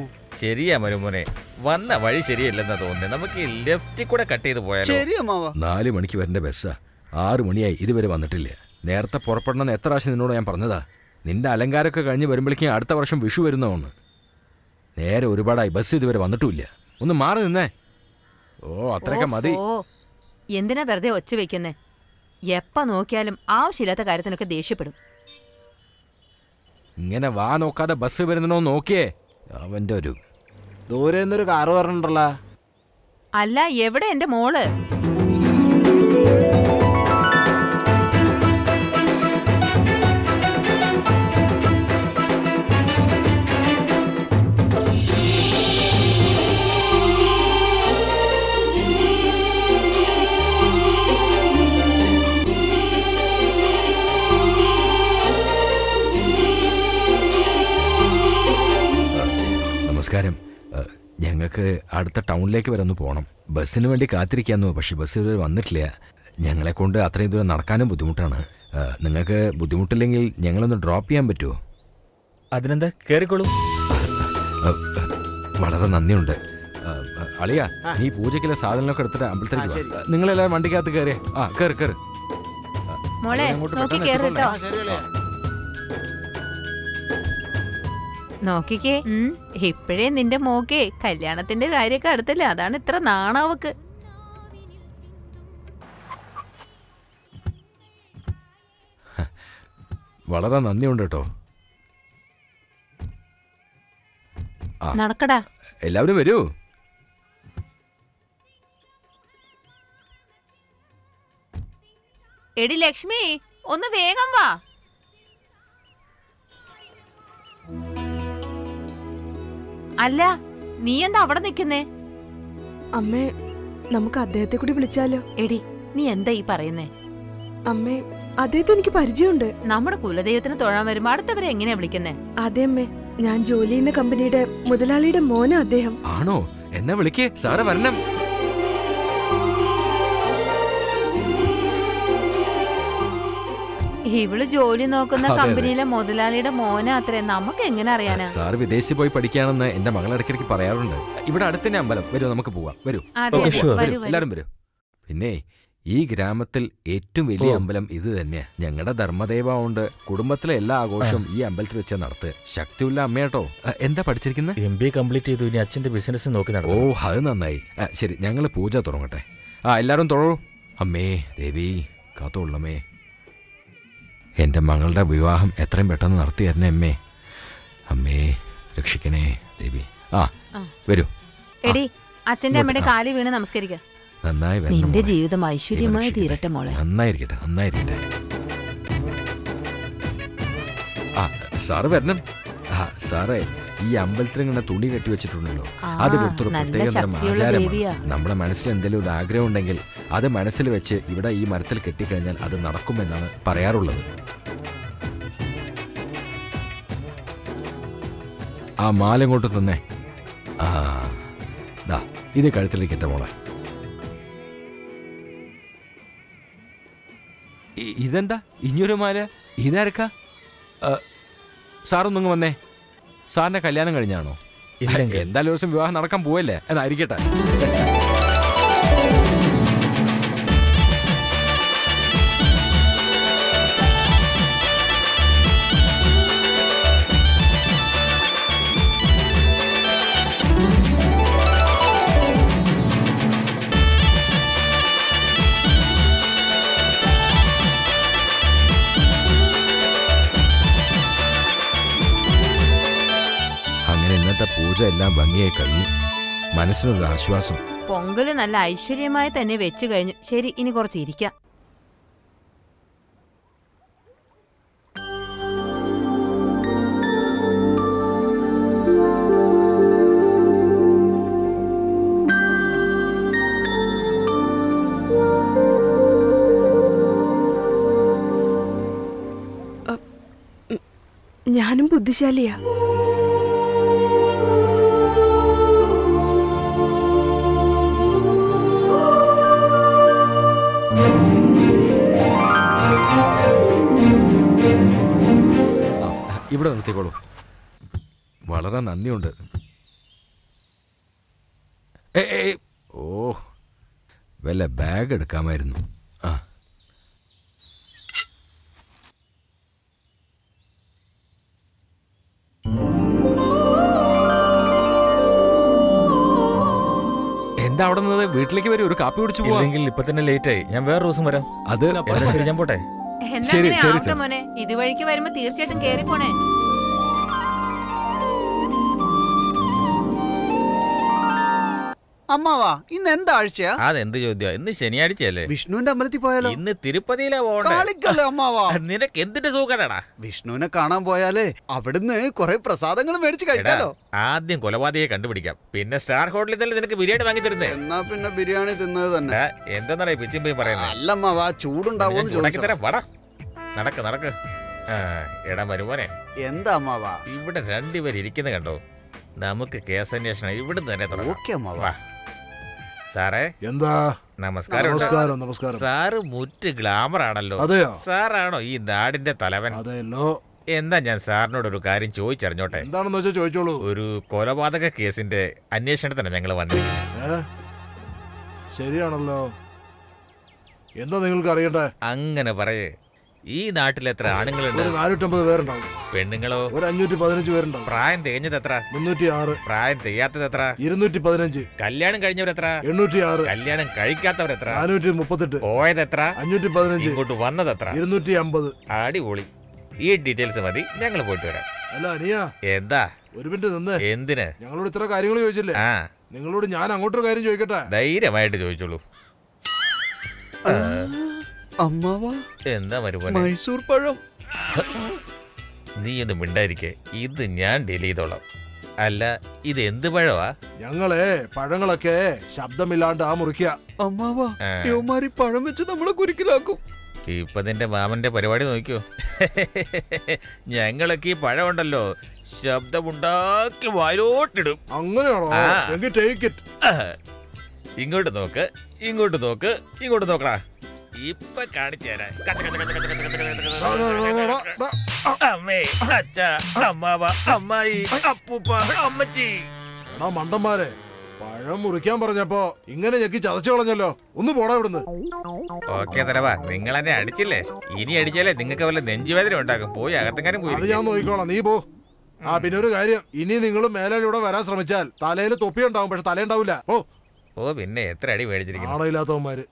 ശരിയാ മരുമോനെ, വന്ന വഴി ശരിയല്ലെന്നാ തോന്നുന്നത്. നമുക്ക് ലെഫ്റ്റിൽ കൂടെ കട്ട് ചെയ്ത് പോയാൽ ശരിയാ മാവാ. നാല് മണിക്ക് വരേണ്ട ബസ്സാ, ആറു മണിയായി ഇതുവരെ വന്നിട്ടില്ല. നേരത്തെ പുറപ്പെടണം എത്ര പ്രാവശ്യം നിന്നോട് ഞാൻ പറഞ്ഞതാ. നിന്റെ അലങ്കാരമൊക്കെ കഴിഞ്ഞ് വരുമ്പോഴേക്കും അടുത്ത വർഷം വിഷു വരുന്നതാണ്. നേരെ ഒരുപാടായി, ബസ് ഇതുവരെ വന്നിട്ടുമില്ല. ഒന്ന് മാറി നിന്നേ. ഓ അത്രയൊക്കെ മതി. എന്തിനാ വെറുതെ ഒച്ച വെക്കുന്നേ? എപ്പ നോക്കിയാലും ആവശ്യമില്ലാത്ത കാര്യത്തിനൊക്കെ ദേഷ്യപ്പെടും. ഇങ്ങനെ വാ നോക്കാതെ ബസ് വരുന്നോ നോക്കിയേ. അവന്റെ ഒരു ദൂരെ നിന്നൊരു കാറ് വരണുണ്ടല്ലോ. അല്ല, എവിടെ എന്റെ മോള്? നമസ്കാരം. ഞങ്ങൾക്ക് അടുത്ത ടൗണിലേക്ക് വരെ ഒന്ന് പോകണം. ബസ്സിന് വേണ്ടി കാത്തിരിക്കാന്നു, പക്ഷേ ബസ് ഇതുവരെ വന്നിട്ടില്ല. ഞങ്ങളെ കൊണ്ട് അത്രയും ദൂരം നടക്കാനും ബുദ്ധിമുട്ടാണ്. നിങ്ങൾക്ക് ബുദ്ധിമുട്ടില്ലെങ്കിൽ ഞങ്ങളൊന്ന് ഡ്രോപ്പ് ചെയ്യാൻ പറ്റുമോ? അതിനെന്താ, കയറിക്കോളൂ. വളരെ നന്ദിയുണ്ട് അളിയാ. ഈ പൂജയ്ക്കുള്ള സാധനങ്ങളൊക്കെ എടുത്തിട്ട് അമ്പലത്തിലേക്ക് വാ. നിങ്ങളെല്ലാം വണ്ടിക്കകത്ത് കയറിയേ. ആ കയറി കയറി. നോക്കിക്കേ, ഇപ്പോഴേ നിന്റെ മോക്കെ കല്യാണത്തിന്റെ കാര്യമൊക്കെ അടുത്തില്ല. അതാണ് ഇത്ര നാണാവക്ക്. വളരെ നന്ദിയുണ്ട് കേട്ടോ. നടക്കടാ, എല്ലാവരും വരൂ. എടി ലക്ഷ്മി, ഒന്ന് വേഗം വാ. അല്ല, നീ എന്താ അവിടെ നിക്കുന്നേ? അമ്മേ, നമുക്ക് അദ്ദേഹത്തെ കൂടി വിളിച്ചാലോ? എടി നീ എന്താ ഈ പറയുന്നേ? അമ്മേ, അദ്ദേഹത്തെ എനിക്ക് പരിചയമുണ്ട്. നമ്മുടെ കുലദൈവത്തിന് തൊഴാൻ വരുമ്പോ അടുത്തവരെ എങ്ങനെയാ വിളിക്കുന്നേ? അതെ അമ്മേ, ഞാൻ ജോലി ചെയ്യുന്ന കമ്പനിയുടെ മുതലാളിയുടെ മോനാ അദ്ദേഹം. ആണോ? എന്നെ വിളിക്കേ സാറ വരണം. ഇവള് ജോലി നോക്കുന്ന കമ്പനിയിലെ മുതലാളിയുടെ മോനെ അത്രേ, നമുക്ക് എങ്ങനെ അറിയാനാ? സാർ വിദേശത്ത് പോയി പഠിക്കാണെന്ന് എന്റെ മകൾ ഇടയ്ക്കിടയ്ക്ക് പറയാറുണ്ട്. ഇവിടെ അടുത്തന്നെ അമ്പലം. വരൂ നമുക്ക് പോവാം. വരൂ എല്ലാവരും വരൂ. പിന്നെ ഈ ഗ്രാമത്തിൽ ഏറ്റവും വലിയ അമ്പലം ഇത് തന്നെയാ. ഞങ്ങളുടെ ധർമ്മദേവമുണ്ട്. കുടുംബത്തിലെ എല്ലാ ആഘോഷവും ഈ അമ്പലത്തിൽ വെച്ച് നടത്തുക. ശക്തിയുള്ള അമ്മയാട്ടോ. എന്താ പഠിച്ചിരിക്കുന്നത്? എം ബി എ കംപ്ലീറ്റ് ചെയ്തു. ഇനി അച്ഛൻ്റെ ബിസിനസ് നോക്കി നടക്കും. ഓ അത് നന്നായി. ശരി, ഞങ്ങൾ പൂജ തുടങ്ങട്ടെ. ആ എല്ലാവരും തൊഴൂ. അമ്മേ ദേവി കാത്തോളമ്മേ. എൻ്റെ മകളുടെ വിവാഹം എത്രയും പെട്ടെന്ന് നടത്തി തരണേ അമ്മേ. അമ്മേ രക്ഷിക്കണേ ദേവി. ആ വരൂ. എടി അച്ഛൻ്റെ അമ്മയുടെ കാലി വീണ് നമസ്കരിക്കുക. നിന്റെ ജീവിതം ഐശ്വര്യമായി തീരട്ടെ മോളെ. നന്നായിരിക്കട്ടെ നന്നായിരിക്കട്ടെ. ആ സാറ് വരണം. ആ സാറേ, ഈ അമ്പലത്തിൽ ഇങ്ങനെ തുണി കെട്ടി വെച്ചിട്ടുണ്ടല്ലോ, അത് എടുത്തൊരു പ്രത്യേക തരം ആചാരമാണ്. നമ്മുടെ മനസ്സിൽ എന്തെങ്കിലും ഒരു ആഗ്രഹം ഉണ്ടെങ്കിൽ അത് മനസ്സിൽ വെച്ച് ഇവിടെ ഈ മരത്തിൽ കെട്ടിക്കഴിഞ്ഞാൽ അത് നടക്കുമെന്നാണ് പറയാറുള്ളത്. ആ മാല ഇങ്ങോട്ട് തന്നെ. ആ ദാ ഇത് കഴുത്തിലേക്കിട്ട മോളെ. ഇതെന്താ ഇനിയൊരു മാല? ഇതാരക്കാ? സാറൊന്നും വന്നേ. സാറിന്റെ കല്യാണം കഴിഞ്ഞാണോ? എന്തായാലും ദിവസം വിവാഹം നടക്കാൻ പോവല്ലേ? എന്നായിരിക്കട്ടെ. പൂജ എല്ലാം ഭംഗിയായി കഴിഞ്ഞു. മനസ്സിനൊരു ആശ്വാസം. പൊങ്കല് നല്ല ഐശ്വര്യമായി തന്നെ വെച്ചു കഴിഞ്ഞു. ശരി, ഇനി കുറച്ച് ഇരിക്കാം. ഞാനും ബുദ്ധിശാലിയാ. ഇവിടെ നിർത്തിക്കോളൂ. വളരെ നന്ദിയുണ്ട്. ഓ വല്ല ബാഗ് എടുക്കാമായിരുന്നു. ആ എന്താ അവിടെ നിന്ന്? വീട്ടിലേക്ക് വരും, ഒരു കാപ്പി കുടിച്ചു പോവാണെങ്കിൽ. ഇപ്പൊ തന്നെ ലേറ്റ് ആയി, ഞാൻ വേറെ ദിവസം വരാം. അത് ശരി, ഞാൻ പോട്ടെ. മോനെ ഇതുവഴിക്ക് വരുമ്പോ തീർച്ചയായിട്ടും കേറി പോണേ. അമ്മാവാ, ഇന്ന് എന്താ ആഴ്ചയാ? അതെന്ത് ചോദ്യം? ഇന്ന് ശനിയാഴ്ചയല്ലേ? വിഷ്ണുവിന്റെ അമ്പലത്തിൽ പോയാലോ? ഇന്ന് തിരുപ്പതിയിലാ പോകണ്ടേ അമ്മാവാ. നിനക്ക് എന്തിന്റെ സുഖാടാ? വിഷ്ണുവിനെ കാണാൻ പോയാലേ അവിടുന്ന് കൊറേ പ്രസാദങ്ങൾ മേടിച്ചു കഴിക്കാലോ. ആദ്യം കൊലപാതകയെ കണ്ടുപിടിക്കാം, പിന്നെ സ്റ്റാർ ഹോട്ടലിൽ തന്നെ നിനക്ക് ബിരിയാണി വാങ്ങി തരുന്നേ. എന്നാ പിന്നെ ബിരിയാണി തിന്നത് തന്നെ. എന്താ പിച്ചിമ്പി പറയുന്നത്? അല്ല അമ്മാവാ, ചൂടുണ്ടാവും. നടക്ക് നടക്ക്. എടാ വരുമോനെ, എന്താ അമ്മാവാ ഇവിടെ രണ്ടുപേര് ഇരിക്കുന്നത് കണ്ടോ? നമുക്ക് കേസന്വേഷണം ഇവിടുന്ന് തന്നെ തുടങ്ങാം. സാറേ എന്താ? നമസ്കാരം. നമസ്കാരം. സാറ് മുറ്റ് ഗ്ലാമർ ആണല്ലോ. സാറാണോ ഈ നാടിന്റെ തലവൻ? അതെല്ലോ. എന്താ ഞാൻ സാറിനോട് ഒരു കാര്യം ചോദിച്ചറിഞ്ഞോട്ടെ? എന്താണെന്ന് വെച്ചാൽ ചോദിച്ചോളൂ. ഒരു കൊലപാതക കേസിന്റെ അന്വേഷണത്തിന് ഞങ്ങൾ വന്നിരിക്കുന്നത്. ശരിയാണല്ലോ. എന്താ നിങ്ങൾക്ക് അറിയണ്ടേ? അങ്ങനെ പറയേ. ഈ നാട്ടിൽ എത്ര ആണുങ്ങളുണ്ട്? നാനൂറ്റമ്പത് പേരുണ്ടാവും. പെണ്ണുങ്ങളോ? ഒരു അഞ്ഞൂറ്റി പതിനഞ്ച് പേരുണ്ടാവും. പ്രായം തികഞ്ഞത് എത്ര? മുന്നൂറ്റിയാറ്. പ്രായം തികയാത്തത് എത്ര? ഇരുന്നൂറ്റി പതിനഞ്ച്. കല്യാണം കഴിഞ്ഞവരെത്ര? എണ്ണൂറ്റിയാറ്. കല്യാണം കഴിക്കാത്തവരെത്ര? നാനൂറ്റി മുപ്പത്തെട്ട്. പോയത് എത്ര? അഞ്ഞൂറ്റി പതിനഞ്ച്. ഇങ്ങോട്ട് വന്നത് എത്ര? ഇരുന്നൂറ്റി അമ്പത്. അടിപൊളി. ഈ ഡീറ്റെയിൽസ് മതി, ഞങ്ങൾ പോയിട്ട് വരാം. അല്ല അനിയ, എന്താ ഒരു മിനിറ്റ് നിന്ന്? എന്തിന്? ഞങ്ങളോട് ഇത്ര കാര്യങ്ങൾ ചോദിച്ചില്ലേ? ആ നിങ്ങളോട് ഞാൻ അങ്ങോട്ടൊരു കാര്യം ചോദിക്കട്ടെ? ധൈര്യമായിട്ട് ചോദിച്ചോളൂ. എന്താ മൈസൂർ പഴം? നീ ഒന്ന് മിണ്ടായിരിക്കെ, ഇത് ഞാൻ ഡീൽ ചെയ്തോളാം. അല്ല ഇത് എന്ത് പഴവാ? ഞങ്ങളെ പഴങ്ങളൊക്കെ ശബ്ദമില്ലാണ്ട് ആ മുറിക്കുക. അമ്മാവാരി പഴം വെച്ച് നമ്മളെ കുരുക്കിലാക്കും. ഇപ്പൊ നിന്റെ മാമന്റെ പരിപാടി നോക്കിയോ? ഞങ്ങളൊക്കെ ഈ പഴം ഉണ്ടല്ലോ ശബ്ദമുണ്ടാക്കി വായിലോട്ടിടും. അങ്ങനെയാണോ? ഇങ്ങോട്ട് നോക്ക്, ഇങ്ങോട്ട് നോക്ക്, ഇങ്ങോട്ട് നോക്കടാ. ഇപ്പൊ കാണിച്ചു തരാം. അമ്മേ, അച്ഛ, അമ്മാവ, അമ്മായി, അപ്പൂപ്പ, അമ്മച്ചി. മണ്ടന്മാരെ, പഴം മുറിക്കാൻ പറഞ്ഞപ്പോ ഇങ്ങനെ ഞെക്കി ചതച്ചു കളഞ്ഞല്ലോ, ഒന്ന് പോടാ ഇവിടുന്ന്. ഓക്കെ തലവാ, നിങ്ങൾ എന്നെ അടിച്ചില്ലേ, ഇനി അടിച്ചാലേ നിങ്ങൾക്ക് വല്ല നെഞ്ചുവേദന ഉണ്ടാക്കും. പോയി അകത്തെങ്ങാനും പോയി. അത് ഞാൻ നോക്കിക്കോളാം, നീ പോ. ആ പിന്നെ ഒരു കാര്യം, ഇനി നിങ്ങൾ മേലെ ഇവിടെ വരാൻ ശ്രമിച്ചാൽ തലയിൽ തൊപ്പി ഉണ്ടാവും, പക്ഷെ തല ഉണ്ടാവില്ല. ഓ ഓ പിന്നെ എത്ര അടി മേടിച്ചിരിക്കുന്നു ആണോയില്ലാത്തവന്മാര്.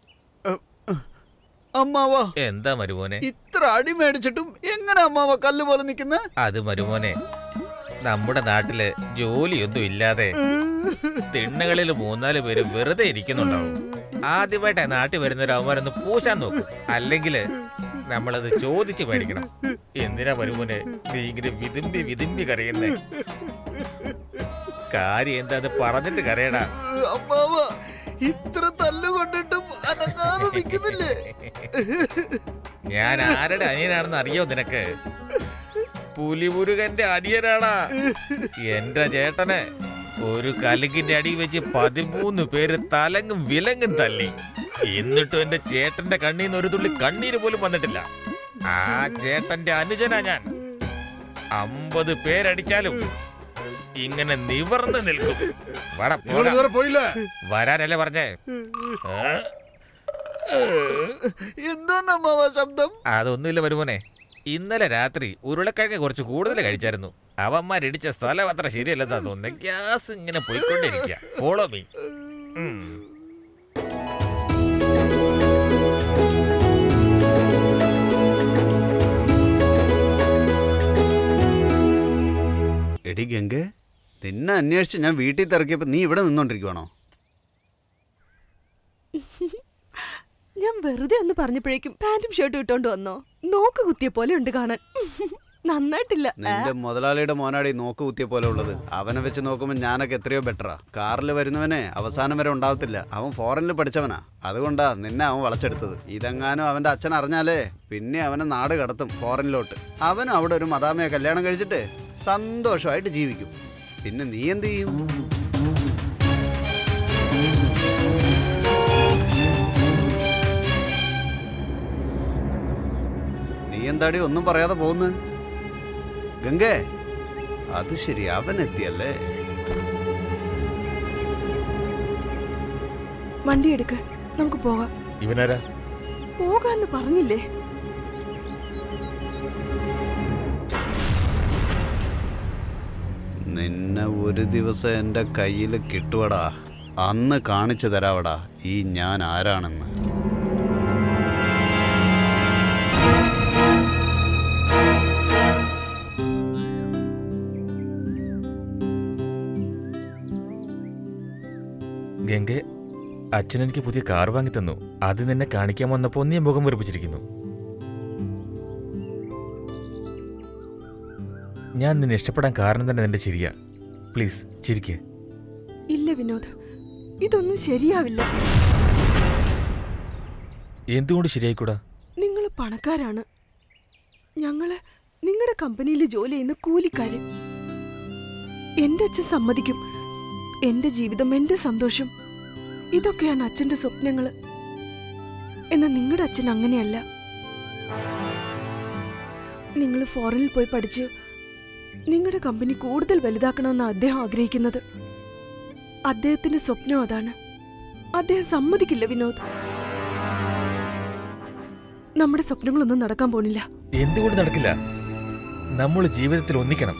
അമ്മാവ എന്താ മരുമോനെ, ഇത്ര അടി മേടിച്ചിട്ടും എങ്ങനെ അമ്മാവ കല്ല് പോലെ നിൽക്കുന്ന? അത് മരുമോനെ, നമ്മുടെ നാട്ടില് ജോലിയൊന്നും ഇല്ലാതെ തിണ്ണകളിൽ മൂന്നാല് പേര് വെറുതെ ഇരിക്കുന്നുണ്ടാവും. ആദ്യമായിട്ട് നാട്ടിൽ വരുന്നൊരു അവന്മാരൊന്ന് പൂശാൻ നോക്കും, അല്ലെങ്കിൽ നമ്മളത് ചോദിച്ചു മേടിക്കണം. എന്തിനാ മരുമോനെ നീ ഇങ്ങനെ വിതുമ്പി വിതുമ്പി കരയുന്നേ? കാര്യം എന്താ അത് പറഞ്ഞിട്ട് കരയടാ. അമ്മാവ ഇത്ര തല്ലുകൊണ്ടിട്ടും അനങ്ങാതെ നിൽക്കുന്നില്ലേ? ഞാൻ ആരുടെ അനിയനാണെന്ന് അറിയോ നിനക്ക്? പുലിമുരുകന്റെ അടിയനാടാ എന്റെ ചേട്ടനെ. ഒരു കലുകിന്റെ അടി വെച്ച് പതിമൂന്ന് പേര് തലങ്ങും വിലങ്ങും തല്ലി. എന്നിട്ടും എന്റെ ചേട്ടന്റെ കണ്ണിൽ നിന്ന് ഒരു തുള്ളി കണ്ണീര് പോലും വന്നിട്ടില്ല. ആ ചേട്ടന്റെ അനുജനാ ഞാൻ. അമ്പത് പേരടിച്ചാലും ഇങ്ങനെ നിവർന്ന് നിൽക്കും. വരാനല്ലേ പറഞ്ഞേ? അതൊന്നുമില്ല വരുമോനെ, ഇന്നലെ രാത്രി ഉരുളക്കിഴങ്ങ് കുറച്ച് കൂടുതൽ കഴിച്ചായിരുന്നു. അവന്മാരിടിച്ച സ്ഥലം അത്ര ശരിയല്ലെന്നാ തോന്നുന്നത്. ഗ്യാസ് ഇങ്ങനെ പോയിക്കൊണ്ടിരിക്കുക. Follow me. എടി ഗംഗെ, നിന്നെ അന്വേഷിച്ച് ഞാൻ വീട്ടിൽ തിറക്കിയപ്പോൾ നീ ഇവിടെ നിന്നോണ്ടിരിക്കുവാണോ? ഞാൻ വെറുതെ ഒന്ന് പറഞ്ഞപ്പോഴേക്കും പാന്റും ഷർട്ടും ഇട്ടോണ്ട് വന്നോ? നോക്ക് കുത്തിയ പോലെ ഉണ്ട് കാണാൻ, നന്നായിട്ടില്ല. നിന്റെ മുതലാളിയുടെ മോനാടി നോക്ക് കുത്തിയ പോലെ ഉള്ളത്. അവനെ വെച്ച് നോക്കുമ്പോൾ ഞാനൊക്കെ എത്രയോ ബെറ്ററാ. കാറിൽ വരുന്നവനെ അവസാനം വരെ ഉണ്ടാവത്തില്ല. അവൻ ഫോറിനിൽ പഠിച്ചവനാ, അതുകൊണ്ടാ നിന്നെ അവൻ വളച്ചെടുത്തത്. ഇതെങ്ങാനും അവന്റെ അച്ഛൻ അറിഞ്ഞാലേ പിന്നെ അവനെ നാട് കടത്തും ഫോറിനിലോട്ട്. അവനും അവിടെ ഒരു മദാമയെ കല്യാണം കഴിച്ചിട്ട് സന്തോഷമായിട്ട് ജീവിക്കും. പിന്നെ നീ എന്ത് ചെയ്യും? നീ എന്താടി ഒന്നും പറയാതെ പോകുന്നു ഗംഗേ? അത് ശരി, അവൻ എത്തിയല്ലേ. വണ്ടി എടുക്ക, നമുക്ക് പോകാം. ഇവനാരാ? പോകാന്ന് പറഞ്ഞില്ലേ? നിന്നെ ഒരു ദിവസം എൻ്റെ കയ്യിൽ കിട്ടുവടാ, അന്ന് കാണിച്ചു തരാവടാ ഈ ഞാൻ ആരാണെന്ന്. ഗംഗെ, അച്ഛനെനിക്ക് പുതിയ കാർ വാങ്ങി തന്നു. അത് നിന്നെ കാണിക്കാൻ വന്നപ്പോൾ നീ മുഖം വെറുപ്പിച്ചിരിക്കുന്നു. ഞാൻ നിന്നെ ഇഷ്ടപ്പെടാൻ കാരണം തന്നെ നിന്റെ ചിരിയാ. പ്ലീസ് ചിരിക്കേ. ഇല്ല വിനോദ്, ഇതൊന്നും ശരിയാവില്ല. എന്തുകൊണ്ട് ശരിയായിക്കൂടാ? നിങ്ങൾ പണക്കാരാണ്, ഞങ്ങള് നിങ്ങളുടെ കമ്പനിയിൽ ജോലി ചെയ്യുന്ന കൂലിക്കാര്. എന്റെ അച്ഛൻ സമ്മതിക്കും. എന്റെ ജീവിതം, എന്റെ സന്തോഷം, ഇതൊക്കെയാണ് അച്ഛന്റെ സ്വപ്നങ്ങള്. എന്നാൽ നിങ്ങളുടെ അച്ഛൻ അങ്ങനെയല്ല. നിങ്ങൾ ഫോറിനിൽ പോയി പഠിച്ച് നിങ്ങളുടെ കമ്പനി കൂടുതൽ വലുതാക്കണമെന്ന് അദ്ദേഹം ആഗ്രഹിക്കുന്നത്. അദ്ദേഹത്തിന്റെ സ്വപ്നം അതാണ്. അദ്ദേഹം സമ്മതിക്കില്ല വിനോദ്. നമ്മുടെ സ്വപ്നങ്ങളൊന്നും നടക്കാൻ പോണില്ല. എന്തുകൊണ്ട് നടക്കില്ല? നമ്മൾ ജീവിതത്തിൽ ഒന്നിക്കണം.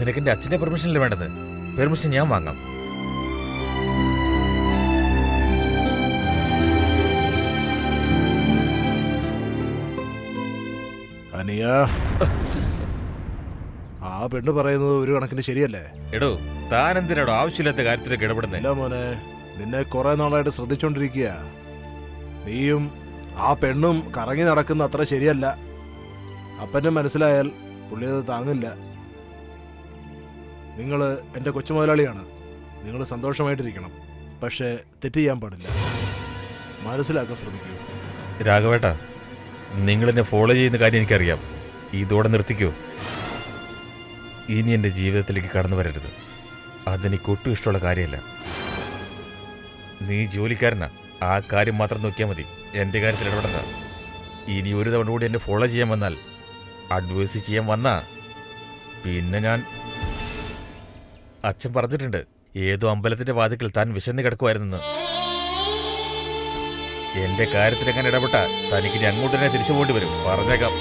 നിനക്ക് എന്റെ അച്ഛന്റെ പെർമിഷൻ അല്ലേ വേണ്ടത്? പെർമിഷൻ ഞാൻ വാങ്ങാം. ആ പെണ്ണ് പറയുന്നത് ഒരു കണക്കിന് ശരിയല്ലേ? എടോ താൻ എന്തിനാടോ ആവശ്യമില്ലാത്ത കാര്യത്തിലേക്ക് ഇടപെടുന്നില്ല മോനെ. നിന്നെ കുറെ നാളായിട്ട് ശ്രദ്ധിച്ചോണ്ടിരിക്കുക. നീയും ആ പെണ്ണും കറങ്ങി നടക്കുന്ന അത്ര ശരിയല്ല. അപ്പൻ്റെ മനസ്സിലായാൽ പുള്ളി അത് താങ്ങില്ല. നിങ്ങൾ എൻ്റെ കൊച്ചു മുതലാളിയാണ്, നിങ്ങൾ സന്തോഷമായിട്ടിരിക്കണം. പക്ഷെ തെറ്റ് ചെയ്യാൻ പാടില്ല, മനസ്സിലാക്കാൻ ശ്രമിക്കൂ. രാഘവേട്ടാ, നിങ്ങളെന്നെ ഫോളോ ചെയ്യുന്ന കാര്യം എനിക്കറിയാം. ഇതോടെ നിർത്തിക്കോ. ഇനി എൻ്റെ ജീവിതത്തിലേക്ക് കടന്നു വരരുത്. അതെനിക്ക് ഒട്ടും ഇഷ്ടമുള്ള കാര്യമല്ല. നീ ജോലിക്കാരനാ, ആ കാര്യം മാത്രം നോക്കിയാൽ മതി. എൻ്റെ കാര്യത്തിൽ ഇടപെടണ്ട. ഇനി ഒരു തവണ കൂടി എന്നെ ഫോളോ ചെയ്യാൻ വന്നാൽ, അഡ്വൈസ് ചെയ്യാൻ വന്നാൽ, പിന്നെ ഞാൻ... അച്ഛൻ പറഞ്ഞിട്ടുണ്ട് ഏതോ അമ്പലത്തിന്റെ വാതിക്കൽ താൻ വിശന്നു കിടക്കുവായിരുന്നു. എന്റെ കാര്യത്തിലെങ്ങനെ ഇടപെട്ട തനിക്ക് ഇനി അങ്ങോട്ട് തന്നെ തിരിച്ചു പോകേണ്ടി വരും. പറഞ്ഞേക്കാം.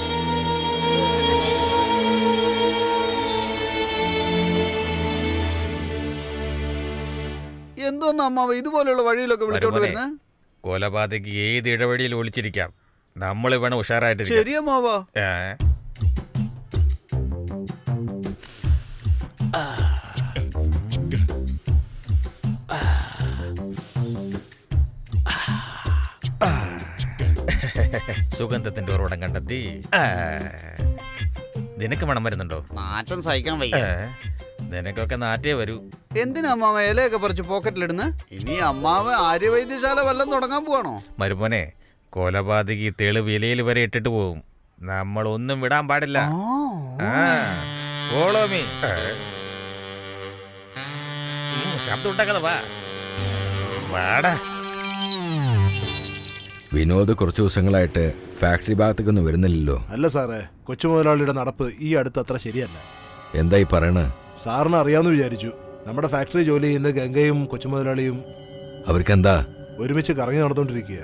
എന്തോന്ന് അമ്മാവ ഇതുപോലെയുള്ള വഴിയിലൊക്കെ വിളിച്ചോണ്ട് വരുന്നേ? കൊലപാതകി ഏത് ഇടവഴിയിൽ ഒളിച്ചിരിക്കാം, നമ്മൾ വേണം ഉഷാറായിട്ട്. ശരിയമ്മാവാ. സുഗന്ധത്തിന്റെ ഉറവിടം കണ്ടെത്തി. നിനക്ക് മണം വരുന്നുണ്ടോ? മാറ്റം സഹിക്കാൻ വയ്യ. നിനക്കൊക്കെ നാറ്റേ വരൂ. എന്തിനാ അമ്മാവ ഇലയൊക്കെ പറിച്ച് പോക്കറ്റിലിടുന്ന? ഇനി അമ്മാവ ആര്യവൈദ്യശാല വല്ലതും തുടങ്ങാൻ പോവാണോ? മരുമോനെ, കൊലപാതകി തെളിവ് ഇലയിൽ വരെ ഇട്ടിട്ട് പോവും. നമ്മൾ ഒന്നും വിടാൻ പാടില്ല. Follow me. ശബ്ദം ഉണ്ടാക്കാതെ വാ. വാടാ. വിനോദ് കുറച്ചു ദിവസങ്ങളായിട്ട് ഫാക്ടറി ഭാഗത്തേക്കൊന്നും വരുന്നില്ലല്ലോ? അല്ല സാറേ, കൊച്ചു മുതലാളിയുടെ നടപ്പ് ഈ അടുത്ത് അത്ര ശരിയല്ല. എന്തായി പറയണ? സാറിന് അറിയാമെന്ന് വിചാരിച്ചു. നമ്മുടെ ഫാക്ടറി ജോലി ചെയ്യുന്ന ഗംഗയും കൊച്ചു മുതലാളിയും അവർക്കെന്താ ഒരുമിച്ച് കറങ്ങി നടന്നുകൊണ്ടിരിക്കുക.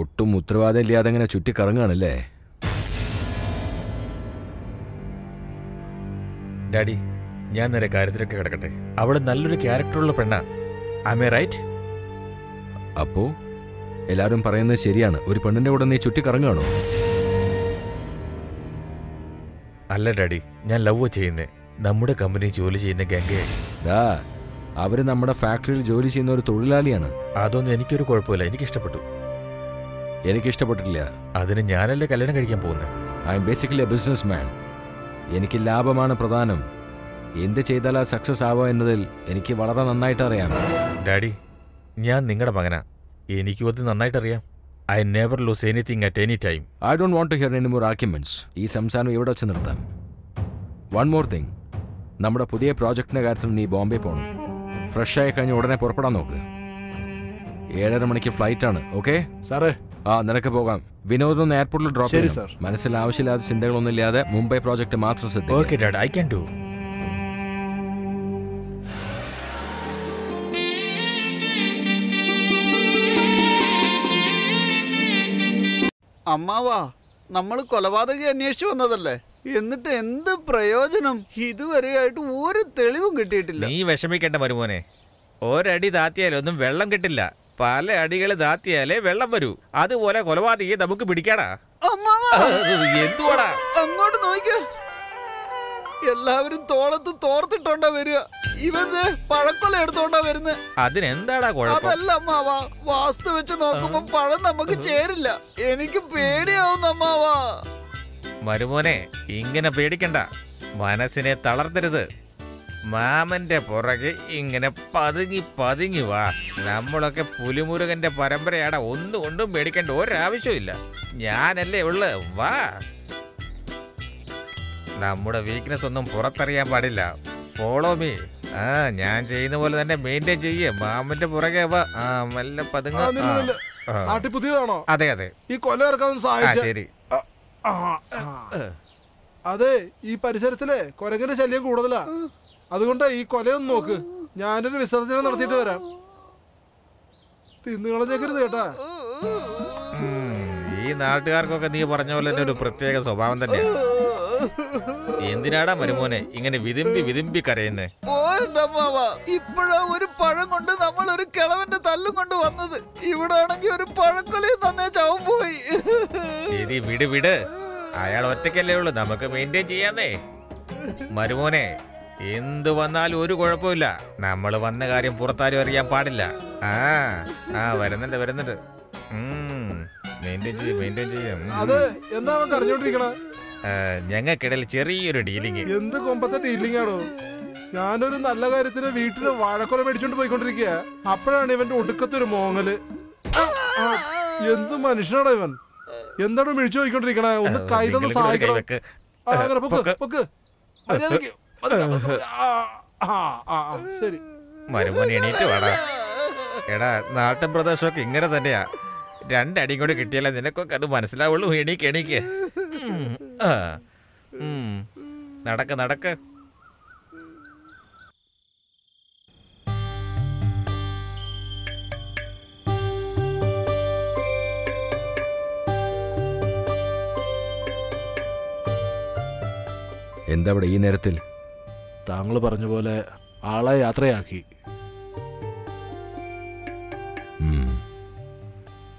ഒട്ടും ഉത്തരവാദിത്തം ഇല്ലാതെ അങ്ങനെ ചുറ്റിക്കറങ്ങാണല്ലേ? ഡാഡി, ഞാൻ നേരെ കാര്യത്തിലൊക്കെ കിടക്കട്ടെ. അവള് നല്ലൊരു ക്യാരക്ടറുള്ള പെണ്ണാ. Am I right? അപ്പോ എല്ലാരും പറയുന്നത് ശരിയാണ്, ഒരു പെണ്ണിന്റെ കൂടെ നീ ചുറ്റിക്കറങ്ങാണോ? അല്ല ഡാഡി, ഞാൻ ലവ് ചെയ്യുന്നേ നമ്മുടെ കമ്പനി ജോലി ചെയ്യുന്ന ഗംഗയെ. അവര് നമ്മുടെ ഫാക്ടറിയിൽ ജോലി ചെയ്യുന്ന ഒരു തൊഴിലാളിയാണ്. അതൊന്നും എനിക്കൊരു കുഴപ്പമില്ല. എനിക്കിഷ്ടപ്പെട്ടു. എനിക്കിഷ്ടപ്പെട്ടില്ല. അതിന് ഞാനല്ലേ കല്യാണം കഴിക്കാൻ പോകുന്നത്. I am basically a businessman. എനിക്ക് ലാഭമാണ് പ്രധാനം. എന്ത് ചെയ്താലാ സക്സസ് ആവുക എന്നതിൽ എനിക്ക് വളരെ നന്നായിട്ട് അറിയാം. ഡാഡി, ഞാൻ നിങ്ങളുടെ മകനാ. എനിക്കും അത് നന്നായിട്ടറിയാം. I never lose anything at any time. I don't want to hear any more arguments. ഈ സംസാരം ഇവിടെ വെച്ച് നിർത്താം. വൺ മോർ തിങ്, നമ്മുടെ പുതിയ പ്രോജക്റ്റിൻ്റെ കാര്യത്തിൽ നീ ബോംബെ പോകണം. ഫ്രഷ് ആയി കഴിഞ്ഞ് ഉടനെ പുറപ്പെടാൻ നോക്ക്. ഏഴര മണിക്ക് ഫ്ലൈറ്റ് ആണ്. ഓക്കെ സാറേ? ആ, നിനക്ക് പോകാം. വിനോദ് ഒന്ന് എയർപോർട്ടിൽ ഡ്രോപ്പ് ചെയ്യും. മനസ്സിൽ ആവശ്യമില്ലാത്ത ചിന്തകളൊന്നും ഇല്ലാതെ മുംബൈ പ്രോജക്ട് മാത്രം ശ്രദ്ധിക്കുക. Okay dad, I can do. അമ്മാവാ, നമ്മൾ കൊലപാതകം അന്വേഷിച്ചു വന്നതല്ലേ? എന്നിട്ട് എന്ത് പ്രയോജനം? ഇതുവരെയായിട്ട് ഒരു തെളിവും കിട്ടിയിട്ടില്ല. നീ വിഷമിക്കേണ്ട മരുമോനെ. ഒരടി താത്തിയാലൊന്നും വെള്ളം കിട്ടില്ല. പല അടികൾ താത്തിയാലേ വെള്ളം വരൂ. അതുപോലെ കൊലപാതകയെ നമുക്ക് പിടിക്കാടാ. എന്തുവാടാ അങ്ങോട്ട് നോക്കിയ? എല്ലാവരും തോളത്ത് തോർത്തിട്ടോണ്ടാ വരിക. ഇവന് പഴക്കൊല എടുത്തോണ്ടാ വരുന്നത്. അതിനെന്താടാ കുഴപ്പം? അതല്ല അമ്മാവാ, വാസ്തു വെച്ച് നോക്കുമ്പോ പഴം നമുക്ക് ചേരില്ല. എനിക്ക് പേടിയാവുന്ന അമ്മാവാ. മരുമോനെ, ഇങ്ങനെ പേടിക്കണ്ട. മനസ്സിനെ തളർത്തരുത്. മാമന്റെ പുറകെ ഇങ്ങനെ പതുങ്ങി പതുങ്ങി വാ. നമ്മളൊക്കെ പുലിമുരുകന്റെ പരമ്പരയാടാ. ഒന്നുകൊണ്ടും പേടിക്കേണ്ട ഒരാവശ്യമില്ല. ഞാനല്ലേ ഉള്ളു. വാ. നമ്മുടെ വീക്ക്നെസ് ഒന്നും പുറത്തറിയാൻ പാടില്ല. Follow me. ആ, ഞാൻ ചെയ്യുന്ന പോലെ തന്നെ മെയിൻറ്റെയിൻ ചെയ്യേ. മാമന്റെ പുറകെ വാ. ആ, മെല്ലെ പതുങ്ങാണോ? അതെ അതെ. ഈ കൊലം ശരി. അതെ, ഈ പരിസരത്തിലെ കൊരകന്റെ ശല്യം കൂടുതലാ. അതുകൊണ്ട് ഈ കൊലയൊന്നും നോക്ക്. ഞാനൊരു വിസർജനം നടത്തിയിട്ട് വരാം. തിന്നുകളഞ്ഞേക്കരുത് കേട്ടാ. ഈ നാട്ടുകാർക്കൊക്കെ നീ പറഞ്ഞ പോലെ തന്നെ ഒരു പ്രത്യേക സ്വഭാവം തന്നെയാണ്. എന്തിനാടാ മരുമോനെ ഇങ്ങനെ വിതുമ്പി വിതുമ്പി കരയുന്നേ? ഇപ്പോഴാ ഒരു പഴം കൊണ്ട് നമ്മൾ ഒരു കിളവന്റെ തല്ലും കൊണ്ട് വന്നത്. ഇവിടെ ആണെങ്കിൽ ഒരു പഴക്കൊലയും തന്നെ ചാവും പോയി. ശരി, വിട് വിട്. അയാൾ ഒറ്റയ്ക്കല്ലേ ഉള്ളു, നമുക്ക് മെയിൻറ്റെയിൻ ചെയ്യാന്നേ. മരുമോനെ, എന്ത് വന്നാലും ഒരു കുഴപ്പമില്ല. നമ്മൾ വന്ന കാര്യം പുറത്താരും അറിയാൻ പാടില്ല. ആ ആ, വരുന്നുണ്ട് വരുന്നുണ്ട്. ഞങ്ങൾക്കിടയിൽ ചെറിയൊരു ഡീലിംഗ്. എന്ത് കൊമ്പത്തെ ഡീലിംഗ് ആണോ? ഞാനൊരു നല്ല കാര്യത്തിന് വീട്ടിൽ വാഴക്കൊല മേടിച്ചോണ്ട് പോയിക്കൊണ്ടിരിക്കുക. അപ്പോഴാണ് ഇവന്റെ ഒടുക്കത്തൊരു മോങ്ങല്. എന്ത് മനുഷ്യനാടാ ഇവൻ, എന്താണ് മിഴിച്ചു പോയിക്കൊണ്ടിരിക്കണേ, ഒന്ന് കൈ തന്നെ സഹായിക്കണം. ശരി എടാ, നാട്ടും പ്രദേശമൊക്കെ ഇങ്ങനെ തന്നെയാ. രണ്ടടിയും കൂടി കിട്ടിയാലേ നിനക്കൊക്കെ അത് മനസ്സിലാവുള്ളൂ. എണീക്ക് എണീക്ക്, നടക്ക് നടക്ക്. എന്താ ഇവിടെ ഈ നേരത്തിൽ? താങ്കൾ പറഞ്ഞ പോലെ ആളെ യാത്രയാക്കി.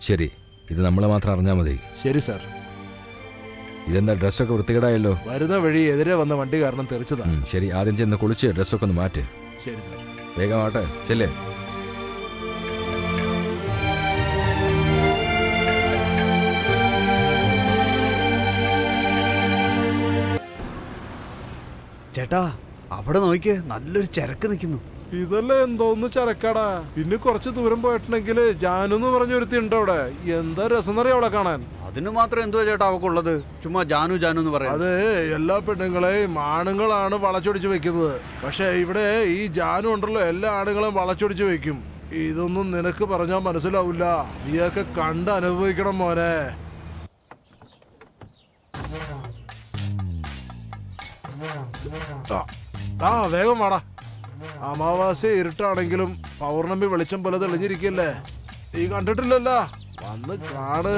ശരി, ഇത് നമ്മളെ മാത്രം അറിഞ്ഞാൽ മതി. ശരി സാർ. ഇതെന്താ ഡ്രസ്സൊക്കെ വൃത്തികേടായല്ലോ. വരുന്ന വഴി എതിരെ വന്ന വണ്ടി കാരണം തെറിച്ചതാണ്. ശരി, ആദ്യം ചെന്ന് കുളിച്ച് ഡ്രസ്സൊക്കെ ഒന്ന് മാറ്റ്. ശരി സാർ, വേഗം ആട്ടെ ചെല്ലേ. ചേട്ടാ അവിടെ നോക്കിയേ, നല്ലൊരു ചരക്ക് നിൽക്കുന്നു. ഇതല്ലേ എന്തോന്ന് ചരക്കാടാ. പിന്നെ കുറച്ച് ദൂരം പോയിട്ടുണ്ടെങ്കിൽ ജാനുന്ന് പറഞ്ഞൊരുത്തി ഉണ്ട് അവിടെ. എന്താ രസം അറിയാം അവിടെ കാണാൻ. അതിന് മാത്രം എന്തോ ചേട്ടാ അവക്കുള്ളത്, ചുമ്മാ ജാനു ജാനു എന്ന് പറയാം. അതെ, എല്ലാ പെണ്ണുങ്ങളെയും ആണുങ്ങളാണ് വളച്ചൊടിച്ച് വെക്കുന്നത്. പക്ഷെ ഇവിടെ ഈ ജാനു ഉണ്ടല്ലോ, എല്ലാ ആണുങ്ങളും വളച്ചൊടിച്ച് വെക്കും. ഇതൊന്നും നിനക്ക് പറഞ്ഞാൽ മനസ്സിലാവില്ല, നീയൊക്കെ കണ്ട് അനുഭവിക്കണം മോനെ. ആ വേഗം വാടാ. അമാവാസി ഇരുട്ടാണെങ്കിലും പൗർണമി വെളിച്ചം പോലെ തെളിഞ്ഞിരിക്കല്ലേ. നീ കണ്ടിട്ടില്ലല്ലോ, വന്ന് കാണ്.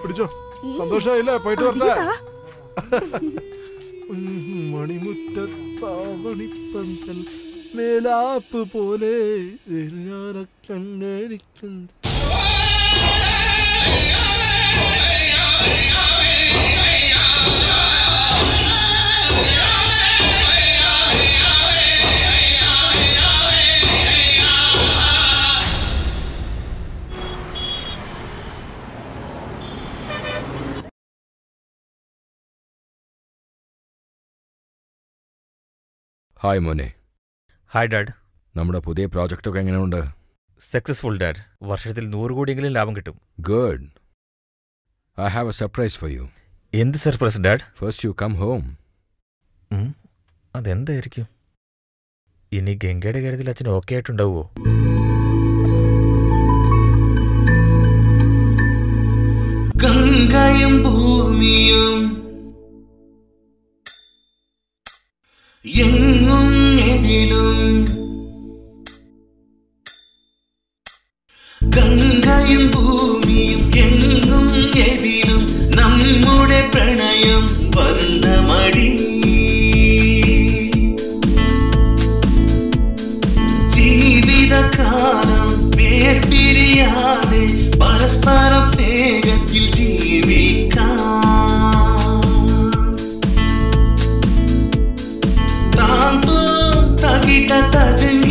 പിടിച്ചോ, സന്തോഷായില്ലേ? പോയിട്ട് വരട്ടെ. മണിമുറ്റത്താവണിപ്പന്തൽ മേലാപ്പ് പോലെ കണ്ണേരിക്കുന്നു. ഹായ് മോനെ. Hi dad. നമ്മുടെ പുതിയ പ്രോജക്റ്റൊക്കെ എങ്ങനെയുണ്ട്? Successful dad. വർഷത്തിൽ നൂറ് കോടിയെങ്കിലും ലാഭം കിട്ടും. Good. I have a surprise for you. എന്ത് surprise dad? First you come home. അതെന്തായിരിക്കും? ഇനി ഗംഗയുടെ കാര്യത്തിൽ അച്ഛൻ ഓക്കെ ആയിട്ടുണ്ടാവുമോ? ഗംഗയും ഭൂമിയും എങ്ങും എതിലും, ഗംഗയും ഭൂമിയും എങ്ങും എതിലും, നമ്മുടെ പ്രണയം വന്ന മടി ജീവിതകാലം പേർ പിരിയാതെ പരസ്പരം സ്നേഹത്തിൽ ജീവിക്കാം. That doesn't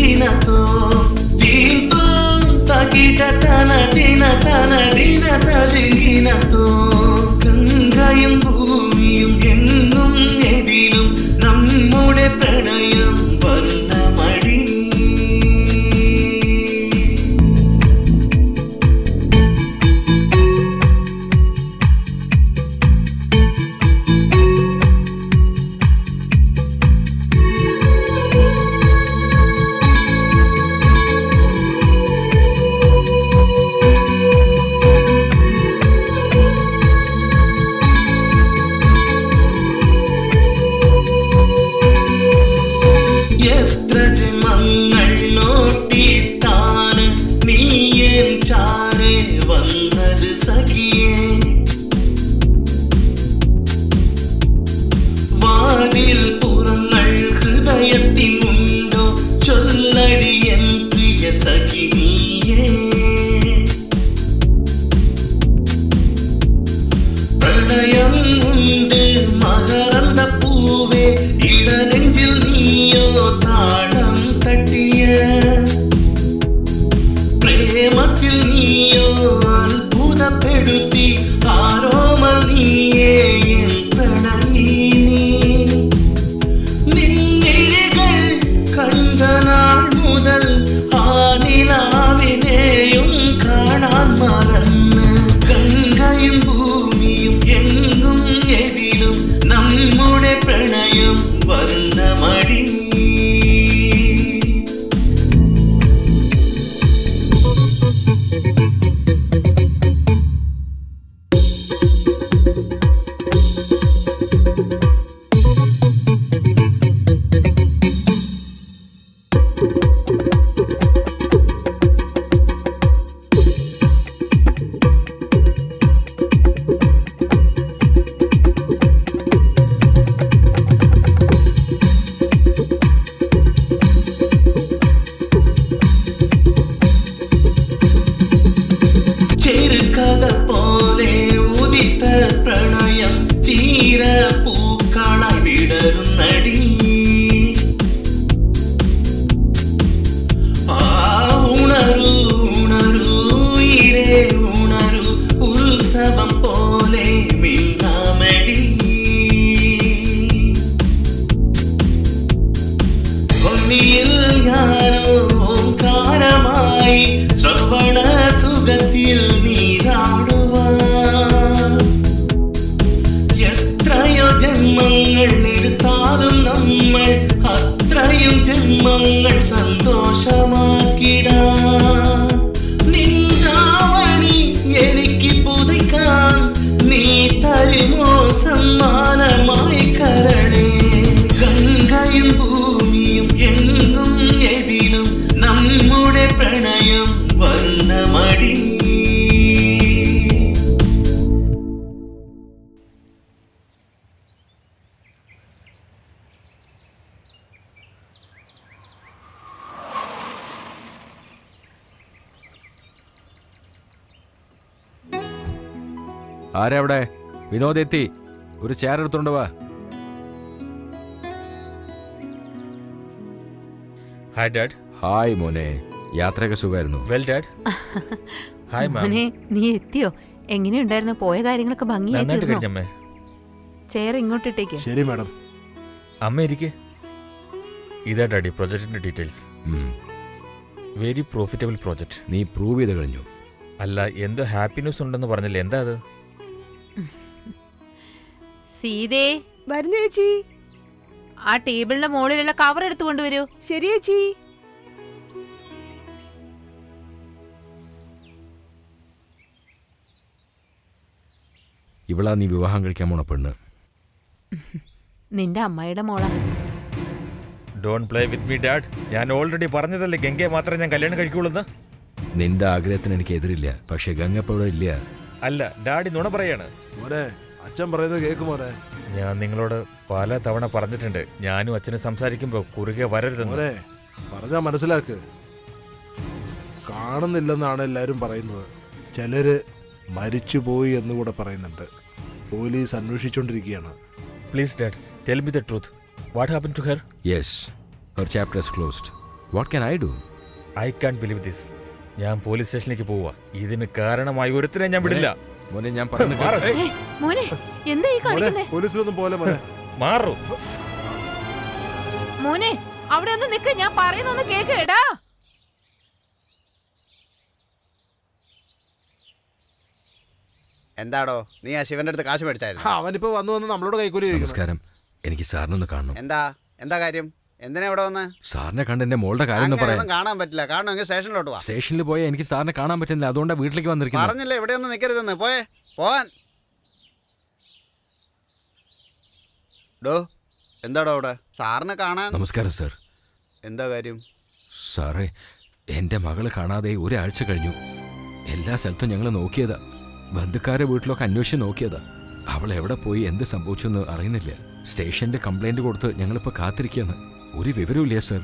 ആരവിടെ വിനോദ് എത്തി ഒരു ചെയർ എടുത്തുകൊണ്ട് വാ. Hi dad. ഹായ് മോനെ, യാത്രയൊക്കെ സുഖമായിരുന്നു? Well dad. Hi ma'am. മോനെ നീ എത്തിയോ? എങ്ങനെ ഉണ്ടായിരുന്നു? പോയ കാര്യങ്ങളൊക്കെ ഭംഗിയായി തീർന്നോ? ചെയർ ഇങ്ങോട്ട് ഇട്ടേക്ക്. ശരി മാഡം. അമ്മ ഇരിക്കേ. ഇതാ ഡാഡി പ്രോജക്റ്റിന്റെ ഡീറ്റെയിൽസ്. Very profitable project. നീ പ്രൂവ് ചെയ്ത് കഴിഞ്ഞു. അല്ല എന്തോ ഹാപ്പിനെസ് ഉണ്ടെന്ന് പറഞ്ഞില്ലേ, എന്താ അത്? സീതേ വരുന്നേ ചേച്ചി. ആ ടേബിളിന്റെ മുകളിലുള്ള കവർ എടുത്തു കൊണ്ടുവരൂ. ശരി ചേച്ചി. ഇവളാ നീ വിവാഹം കഴിക്കാൻ പോണ പെണ്ണ്. നിന്റെ അമ്മയുടെ മോളാ. Don't play with me dad. ഞാൻ ഓൾറെഡി പറഞ്ഞതല്ലേ ഗംഗയെ മാത്രമേ ഞാൻ കല്യാണം കഴിക്കുള്ളൂ. നിന്റെ ആഗ്രഹത്തിന് എനിക്ക് എതിരില്ല, പക്ഷെ ഗംഗ ഇവിടെ ഇല്ല. അല്ല ഡാഡി നുണ പറയാണ്. അച്ഛൻ പറയുന്നത് കേൾക്കുമോനെ? ഞാൻ നിങ്ങളോട് പല തവണ പറഞ്ഞിട്ടുണ്ട്, ഞാനും അച്ഛനും സംസാരിക്കുമ്പോൾ കുറുകെ വരരുതെന്ന്. പറഞ്ഞാൽ മനസ്സിലാക്ക്. കാണുന്നില്ലെന്നാണ് എല്ലാവരും പറയുന്നത്. ചിലര് മരിച്ചുപോയി എന്നുകൂടെ പറയുന്നുണ്ട്. പോലീസ് അന്വേഷിച്ചുകൊണ്ടിരിക്കുകയാണ്. Please dad, tell me the truth. What happen to her? Yes, her chapter is closed. What can I do? I can believe this. ഞാൻ പോലീസ് സ്റ്റേഷനിലേക്ക് പോവാ. ഇതിന് കാരണമായി ഒരുത്തിനെ ഞാൻ വിടില്ല. മോനെ ഞാൻ പറഞ്ഞു മോനെ, എന്താ ഈ കാണിക്കുന്നേ? പോലീസിലൊന്നും പോലെ മോനെ മാറൂ. മോനെ അവിടെ ഒന്ന് നിൽക്ക്, ഞാൻ പറയുന്നൊന്ന് കേൾക്കടാ. എന്താടോ നീ ആ ശിവന്റെ അടുത്ത് കാശ് മേടിച്ചായിരുന്നു? അവനിപ്പോ വന്നു വന്ന് നമ്മളോട് കൈക്കൂലി. നമസ്കാരം, എനിക്ക് സാറിനൊന്ന് കാണണം. എന്താ എന്താ കാര്യം? എന്തിനാ ഇവിടെ വന്ന്? സാറിനെ കണ്ട് എന്റെ മോളുടെ കാര്യം പറയാം. കാണാൻ പറ്റില്ല. കാണുമെങ്കിൽ സ്റ്റേഷനിലോട്ട് വാ. സ്റ്റേഷനിൽ പോയാൽ എനിക്ക് സാറിനെ കാണാൻ പറ്റുന്നില്ല, അതുകൊണ്ടാണ് വീട്ടിലേക്ക് വന്നിരിക്കുന്നത്. പറഞ്ഞില്ല ഇവിടെ ഒന്നും നിൽക്കരുതെന്ന്. പോയേ പോവാൻ. ഡോ എന്താടോ അവിടെ? സാറിനെ കാണാൻ. നമസ്കാരം സാർ. എന്താ കാര്യം? സാറേ എൻ്റെ മകള് കാണാതെ ഒരാഴ്ച കഴിഞ്ഞു. എല്ലാ സ്ഥലത്തും ഞങ്ങൾ നോക്കിയതാ. ബന്ധുക്കാരെ വീട്ടിലൊക്കെ അന്വേഷിച്ച് നോക്കിയതാ. അവൾ എവിടെ പോയി, എന്ത് സംഭവിച്ചു എന്ന് അറിയുന്നില്ല. സ്റ്റേഷനിൽ കംപ്ലൈൻറ്റ് കൊടുത്ത് ഞങ്ങളിപ്പോൾ കാത്തിരിക്കുകയാണ്. ഒരു വിവരമില്ല സർ.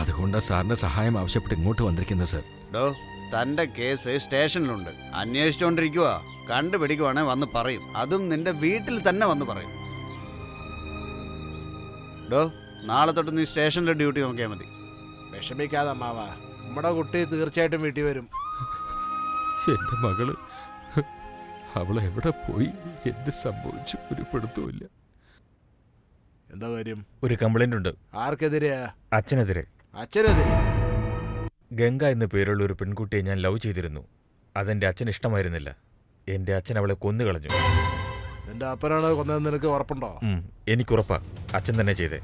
അതുകൊണ്ടാണ് സാറിന്റെ സഹായം ആവശ്യപ്പെട്ട് ഇങ്ങോട്ട് വന്നിരിക്കുന്നത് സർ. ഡോ തന്റെ കേസ് സ്റ്റേഷനിലുണ്ട്, അന്വേഷിച്ചോണ്ടിരിക്കുക. കണ്ടുപിടിക്കുവാണെ വന്ന് പറയും, അതും നിന്റെ വീട്ടിൽ തന്നെ വന്ന് പറയും. ഡോ നാളെ തൊട്ട് നീ സ്റ്റേഷനിലെ ഡ്യൂട്ടി നോക്കിയാൽ മതി. വിഷമിക്കാതെ അമ്മാവാ, നമ്മുടെ കുട്ടി തീർച്ചയായിട്ടും വീട്ടിൽ വരും. എന്റെ മകള് അവളെ എവിടെ പോയി, എന്ത് സംഭവിച്ചു ഒരു പിടുത്തമില്ല. എന്താ കാര്യം? ഒരു കംപ്ലൈന്റ് ഉണ്ട്. ആർക്കെതിരെ? അച്ഛനെതിരെ. അച്ഛനെതിരെ? ഗംഗ എന്ന പേരുള്ള ഒരു പെൺകുട്ടിയെ ഞാൻ ലവ് ചെയ്തിരുന്നു. അതെന്റെ അച്ഛന് ഇഷ്ടമായിരുന്നില്ല. എന്റെ അച്ഛൻ അവളെ കൊന്നു കളഞ്ഞു. എന്റെ അപ്പനാണ് കൊന്നതെന്ന് നിനക്ക് ഉറപ്പുണ്ടോ? എനിക്ക് ഉറപ്പാ, അച്ഛൻ തന്നെ ചെയ്തേ.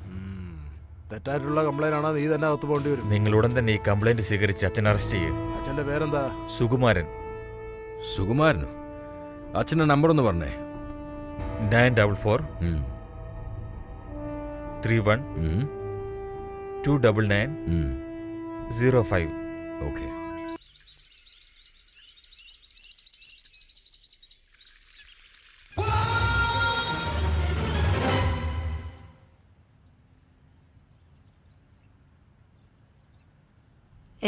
തെറ്റായിട്ടുള്ള കംപ്ലൈന്റ് ആണ്, നീ തന്നെ അകത്ത് പോകേണ്ടി വരും. നിങ്ങളുടൻ തന്നെ ഈ കംപ്ലൈന്റ് സ്വീകരിച്ച് അച്ഛൻ അറസ്റ്റ് ചെയ്യും. അച്ഛന്റെ പേരെന്താ? സുകുമാരൻ. സുകുമാരനോ? അച്ഛൻ്റെ നമ്പർ ഒന്ന് പറഞ്ഞേ. Nine double four three one two double nine zero five. Okay.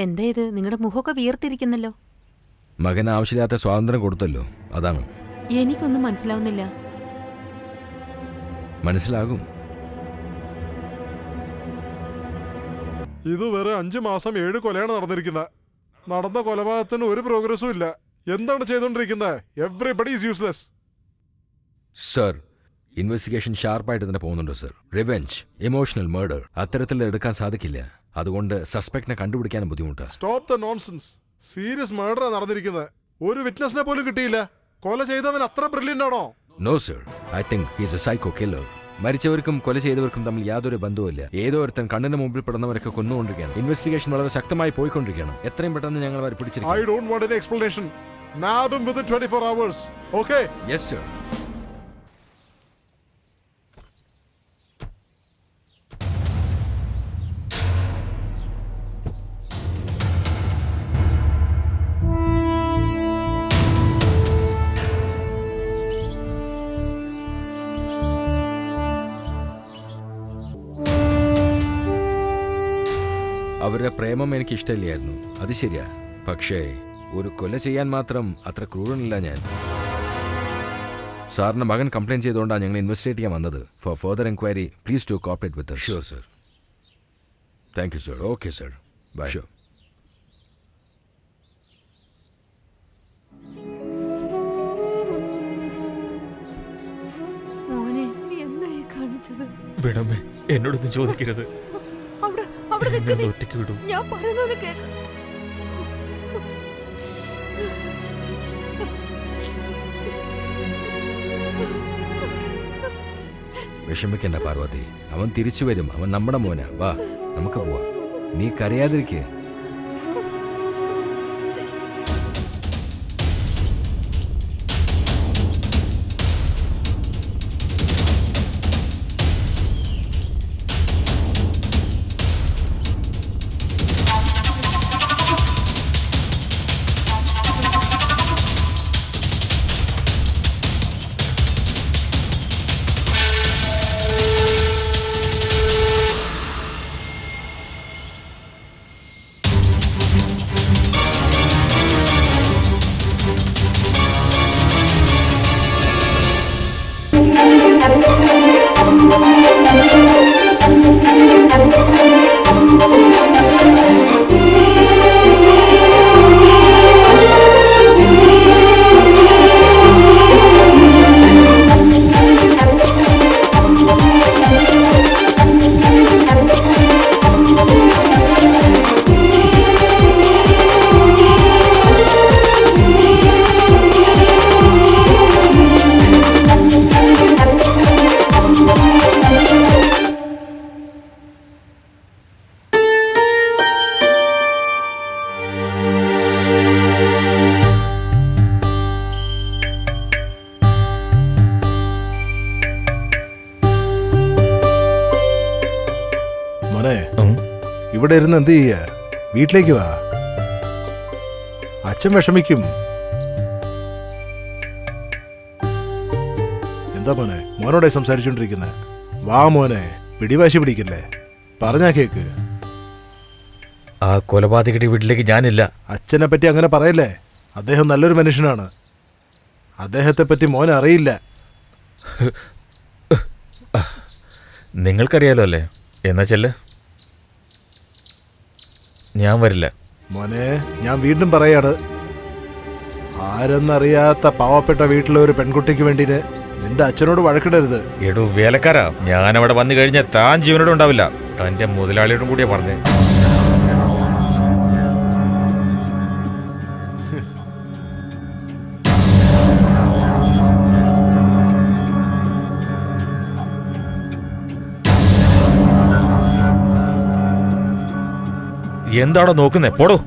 എന്താ ഇത്? നിങ്ങളുടെ മുഖമൊക്കെ വീർത്തിരിക്കുന്നല്ലോ. മകൻ ആവശ്യമില്ലാത്ത സ്വാതന്ത്ര്യം കൊടുത്തല്ലോ, അതാണ്. എനിക്കൊന്നും മനസ്സിലാവുന്നില്ല. മനസ്സിലാകും. ഇതുവരെ അഞ്ചു മാസം ഏഴ് കൊലയാണ് നടന്നിരിക്കുന്നത്. നടന്ന കൊലപാതകത്തിന് ഒരു പ്രോഗ്രസും ഇല്ല. എന്താണ് ചെയ്തോണ്ടിരിക്കുന്നത്? Everybody is useless sir. Investigation ഷാർപ്പായിട്ട് തന്നെ പോകുന്നുണ്ട് സർ. റിവെഞ്ച്, ഇമോഷണൽ മർഡർ അത്തരത്തിൽ എടുക്കാൻ സാധിക്കില്ല. അതുകൊണ്ട് സസ്പെക്ടിനെ കണ്ടുപിടിക്കാനും ബുദ്ധിമുട്ടാണ്. Stop the nonsense. സീരിയസ് മർഡറാ നടന്നിരിക്കുന്നത്. ഒരു വിറ്റ്നസിനെ പോലും കിട്ടിയില്ല. കൊല ചെയ്തവൻ അത്ര ബ്രില്യന്റ് ആണോ? No sir, I think he is a psycho killer. മരിച്ചവർക്കും കൊല ചെയ്തവർക്കും തമ്മിൽ യാതൊരു ബന്ധവുമില്ല. ഏതോ ഒരുത്തൻ കണ്ണിന് മുമ്പിൽ പെടുന്നവരൊക്കെ കൊന്നുകൊണ്ടിരിക്കുകയാണ്. ഇൻവെസ്റ്റിഗേഷൻ വളരെ ശക്തമായി പോയിക്കൊണ്ടിരിക്കുകയാണ്. എത്രയും പെട്ടെന്ന് ഞങ്ങൾ അവർ പിടിച്ചിരിക്കും. I don't want any explanation. നാബം within twenty-four hours. Okay? Yes sir. അവരുടെ പ്രേമം എനിക്കിഷ്ടമില്ലായിരുന്നു, അത് ശരിയാ. പക്ഷേ ഒരു കൊല ചെയ്യാൻ മാത്രം അത്ര ക്രൂരനല്ല ഞാൻ. സാറിൻ്റെ മകൻ കംപ്ലയിൻറ്റ് ചെയ്തുകൊണ്ടാണ് ഞങ്ങൾ ഇൻവെസ്റ്റിഗേറ്റ് ചെയ്യാൻ വന്നത്. For further enquiry please to cooperate with us. Sure sir. Thank you sir. Okay sir, bye. Sure. വിടമേ, എന്നോടൊന്നും ചോദിക്കരുത്. ഒറ്റയ്ക്ക് വിടും. ഞാൻ പറയുന്നത് കേൾക്കും. വിഷമിക്കണ്ട പാർവതി, അവൻ തിരിച്ചു വരും. അവൻ നമ്മുടെ മോനാ. വാ, നമുക്ക് പോവാം. നീ കരയാതിരിക്കേ. ഇവിടെ ഇരുന്ന് എന്ത് ചെയ്യ, വീട്ടിലേക്ക് വാ. അച്ഛൻ വിഷമിക്കും. എന്താ മോനെ മോനോടെ സംസാരിച്ചോണ്ടിരിക്കുന്നെ? വാ മോനെ, പിടിവാശി പിടിക്കല്ലേ, പറഞ്ഞാ കേക്ക്. ആ കൊലപാതകയുടെ വീട്ടിലേക്ക് ഞാനില്ല. അച്ഛനെ പറ്റി അങ്ങനെ പറയല്ലേ, അദ്ദേഹം നല്ലൊരു മനുഷ്യനാണ്. അദ്ദേഹത്തെ പറ്റി മോനെ അറിയില്ല. നിങ്ങൾക്കറിയാലോ അല്ലേ? എന്നാ ചെല്ലേ, ഞാൻ വരില്ല. മോനെ ഞാൻ വീണ്ടും പറയാണ്, ആരെന്നറിയാത്ത പാവപ്പെട്ട വീട്ടിലെ ഒരു പെൺകുട്ടിക്ക് വേണ്ടി നിന്റെ അച്ഛനോട് വഴക്കിടരുത്. എടൂ വേലക്കാരാ, ഞാൻ അവിടെ വന്നു കഴിഞ്ഞാൽ താൻ ജീവനോട് ഉണ്ടാവില്ല. തന്റെ മുതലാളിയോടും കൂടിയാ പറഞ്ഞേ. എന്താണോ നോക്കുന്നേ, പോടോ. Don't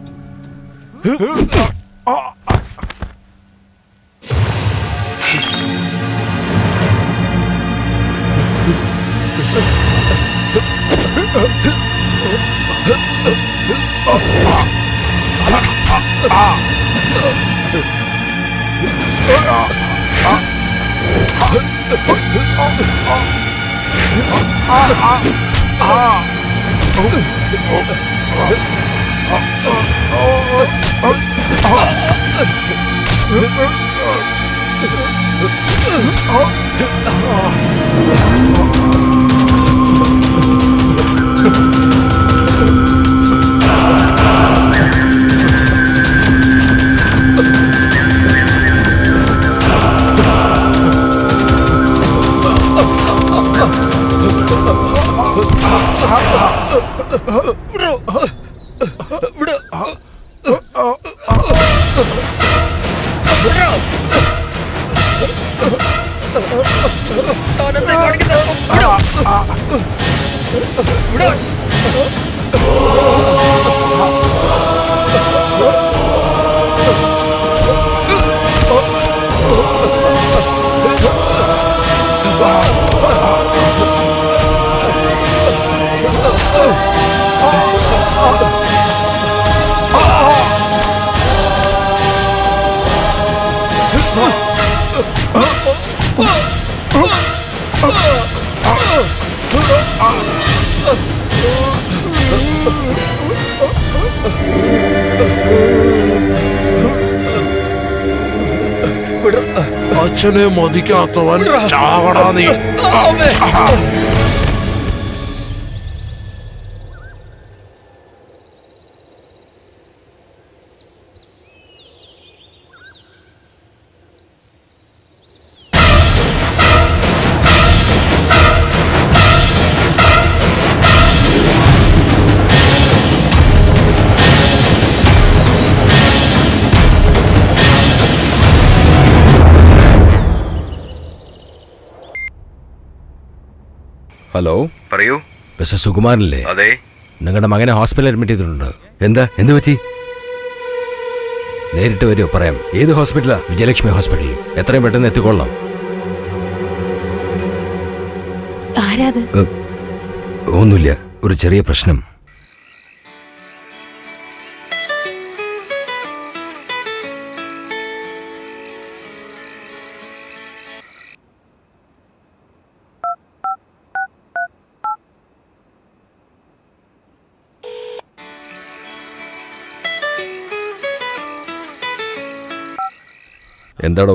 let them go. അച്ഛനെ മതിക്കാത്തവൻ ചാവടാ നീ. ഹലോ പറയൂ. മിസ്റ്റർ സുകുമാരനല്ലേ? അതെ. നിങ്ങളുടെ മകനെ ഹോസ്പിറ്റലിൽ അഡ്മിറ്റ് ചെയ്തിട്ടുണ്ട്. എന്താ എന്ത് പറ്റി? നേരിട്ട് വരുമോ? പറയാം. ഏത് ഹോസ്പിറ്റലാ? വിജയലക്ഷ്മി ഹോസ്പിറ്റലിൽ. എത്രയും പെട്ടെന്ന് എത്തിക്കൊള്ളാം. ഒന്നുമില്ല, ഒരു ചെറിയ പ്രശ്നം. എന്താടോ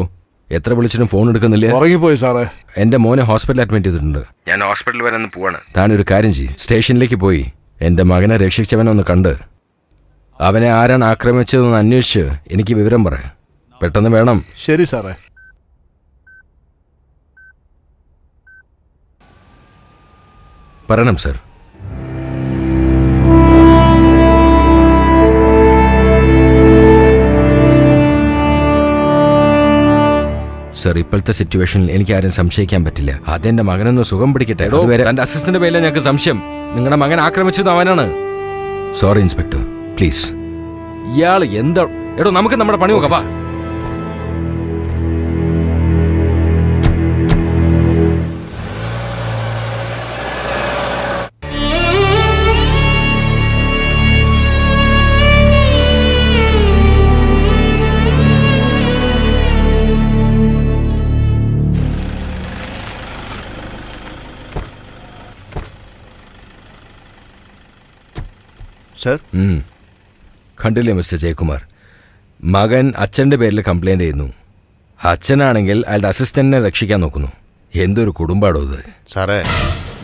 എത്ര വിളിച്ചിട്ടും ഫോൺ എടുക്കുന്നില്ലേ? ഉറങ്ങിപ്പോയി സാറേ. എന്റെ മോനെ ഹോസ്പിറ്റലിൽ അഡ്മിറ്റ് ചെയ്തിട്ടുണ്ട്. ഞാൻ ഹോസ്പിറ്റലിൽ വരാൻ പോവാണ്. താനൊരു കാര്യം ചെയ്യും, സ്റ്റേഷനിലേക്ക് പോയി എന്റെ മകനെ രക്ഷിച്ചവനെ ഒന്ന് കണ്ട് അവനെ ആരാണ് ആക്രമിച്ചതെന്ന് അന്വേഷിച്ച് എനിക്ക് വിവരം പറ. പെട്ടെന്ന് വേണം. ശരി സാറേ. പറയണം സാർ. സാർ, ഇപ്പോഴത്തെ സിറ്റുവേഷനിൽ എനിക്ക് ആരും സംശയിക്കാൻ പറ്റില്ല. അതെന്റെ മകനൊന്ന് സുഖം പിടിക്കട്ടെ. തന്റെ അസിസ്റ്റന്റ് പേരിലെ ഞങ്ങൾക്ക് സംശയം. നിങ്ങളുടെ മകൻ ആക്രമിച്ചത് അവനാണ്. Sorry inspector, please. ഇയാൾ എന്താ? എടോ നമുക്ക് നമ്മുടെ പണി നോക്കാം. വാ. സാർ കണ്ടില്ലേ മിസ്റ്റർ ജയകുമാർ, മകൻ അച്ഛൻ്റെ പേരിൽ കംപ്ലൈൻറ്റ് ചെയ്യുന്നു. അച്ഛനാണെങ്കിൽ അയാളുടെ അസിസ്റ്റൻറ്റിനെ രക്ഷിക്കാൻ നോക്കുന്നു. എന്തൊരു കുടുംബാടോ ഇത് സാറേ.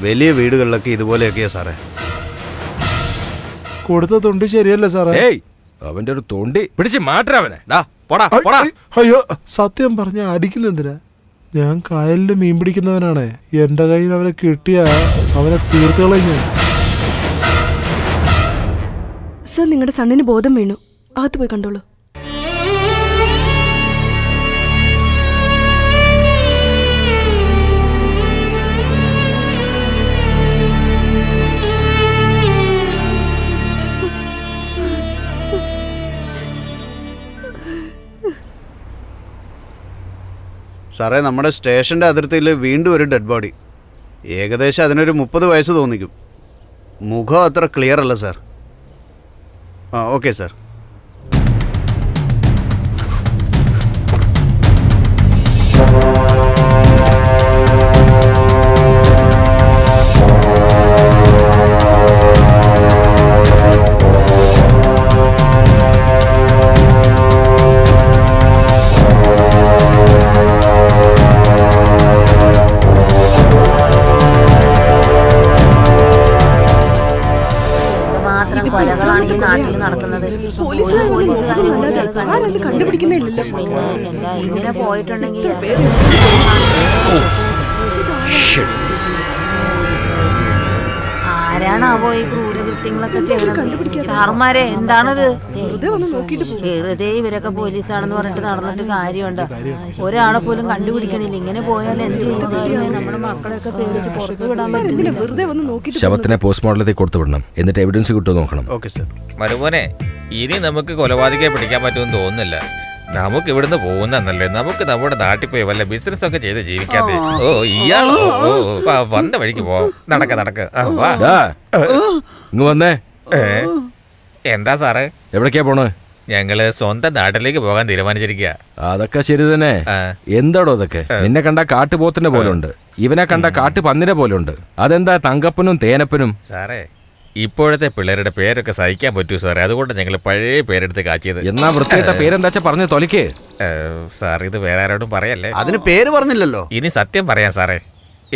വലിയ വീടുകളിലൊക്കെ ഇതുപോലെയൊക്കെയാ സാറേ. കൊടുത്ത തൊണ്ടി ശരിയല്ല സാറേ. ഏയ് അവൻ്റെ ഒരു തൊണ്ടി പിടിച്ച് മാറ്റവനെ. അയ്യോ സത്യം പറഞ്ഞ അടിക്കുന്നെന്തിനാ? ഞാൻ കായലിൽ മീൻ പിടിക്കുന്നവനാണ്. എൻ്റെ കയ്യിൽ അവനെ കിട്ടിയ അവനെ തീർത്തുകളെ. നിങ്ങളുടെ സണ്ണിന് ബോധം വീണു. അകത്ത് പോയി കണ്ടോളൂ. സാറേ, നമ്മുടെ സ്റ്റേഷന്റെ അതിർത്തിയിൽ വീണ്ടും ഒരു ഡെഡ് ബോഡി. ഏകദേശം അതിനൊരു മുപ്പത് വയസ്സ് തോന്നിക്കും. മുഖം അത്ര ക്ലിയർ അല്ല സാർ. ആ ഓക്കെ സാർ. ഇങ്ങനെ പോയിട്ടുണ്ടെങ്കിൽ ആര ആരാണാവോ ഈ ക്രൂരകൃത്യങ്ങളൊക്കെ ചെയ്യണത്? സാറന്മാരെ എന്താണത്? വെറുതെ ഇവരൊക്കെ പോലീസാണെന്ന് പറഞ്ഞിട്ട് നടന്നിട്ട് കാര്യമുണ്ട്. ഒരാളെ പോലും കണ്ടുപിടിക്കണില്ല. ഇങ്ങനെ പോയാൽ എന്തെങ്കിലും നമ്മുടെ മക്കളെയൊക്കെ പേടിച്ച് പുറത്ത് വിടാൻ പറ്റില്ല. ശവത്തിനെ പോസ്റ്റ്മോർട്ടത്തിൽ കൊടുത്തു വിടണം, എന്നിട്ട് എവിഡൻസ് കിട്ടുമോ നോക്കണം. മരുമോനെ, ഇനി നമുക്ക് കൊലപാതകയെ പിടിക്കാൻ പറ്റുമെന്ന് തോന്നുന്നില്ല. നമുക്ക് ഇവിടുന്ന് പോകുന്നല്ലേ, നമുക്ക് നമ്മുടെ നാട്ടിൽ പോയി വല്ല ബിസിനസ് ഒക്കെ ചെയ്ത് ജീവിക്കാതെ. ഓ ഇയാളോ, വന്ന വഴിക്ക് പോവാം. നടക്ക നടക്കേ. എന്താ സാറേ, എവിടേക്കാ പോണേ? ഞങ്ങള് സ്വന്തം നാട്ടിലേക്ക് പോകാൻ തീരുമാനിച്ചിരിക്കുക. അതൊക്കെ ശരി തന്നെ. എന്താടോ അതൊക്കെ? നിന്നെ കണ്ട കാട്ടുപോത്തിന്റെ പോലെ ഉണ്ട്, ഇവനെ കണ്ട കാട്ടുപന്നിനെ പോലെ ഉണ്ട്. അതെന്താ തങ്കപ്പനും തേനപ്പനും? സാറേ, ഇപ്പോഴത്തെ പിള്ളേരുടെ പേരൊക്കെ സഹിക്കാൻ പറ്റൂ സാറേ, അതുകൊണ്ട് ഞങ്ങൾ പഴയ പേരെടുത്ത് കാച്ചിയത്. എന്നാ വൃത്തിയുടെ പേരെന്താ പറഞ്ഞു തൊലിക്ക് സാർ. ഇത് വേറെ ആരോടും പറയല്ലേ. അതിന് പേര് പറഞ്ഞില്ലല്ലോ. ഇനി സത്യം പറയാം സാറേ,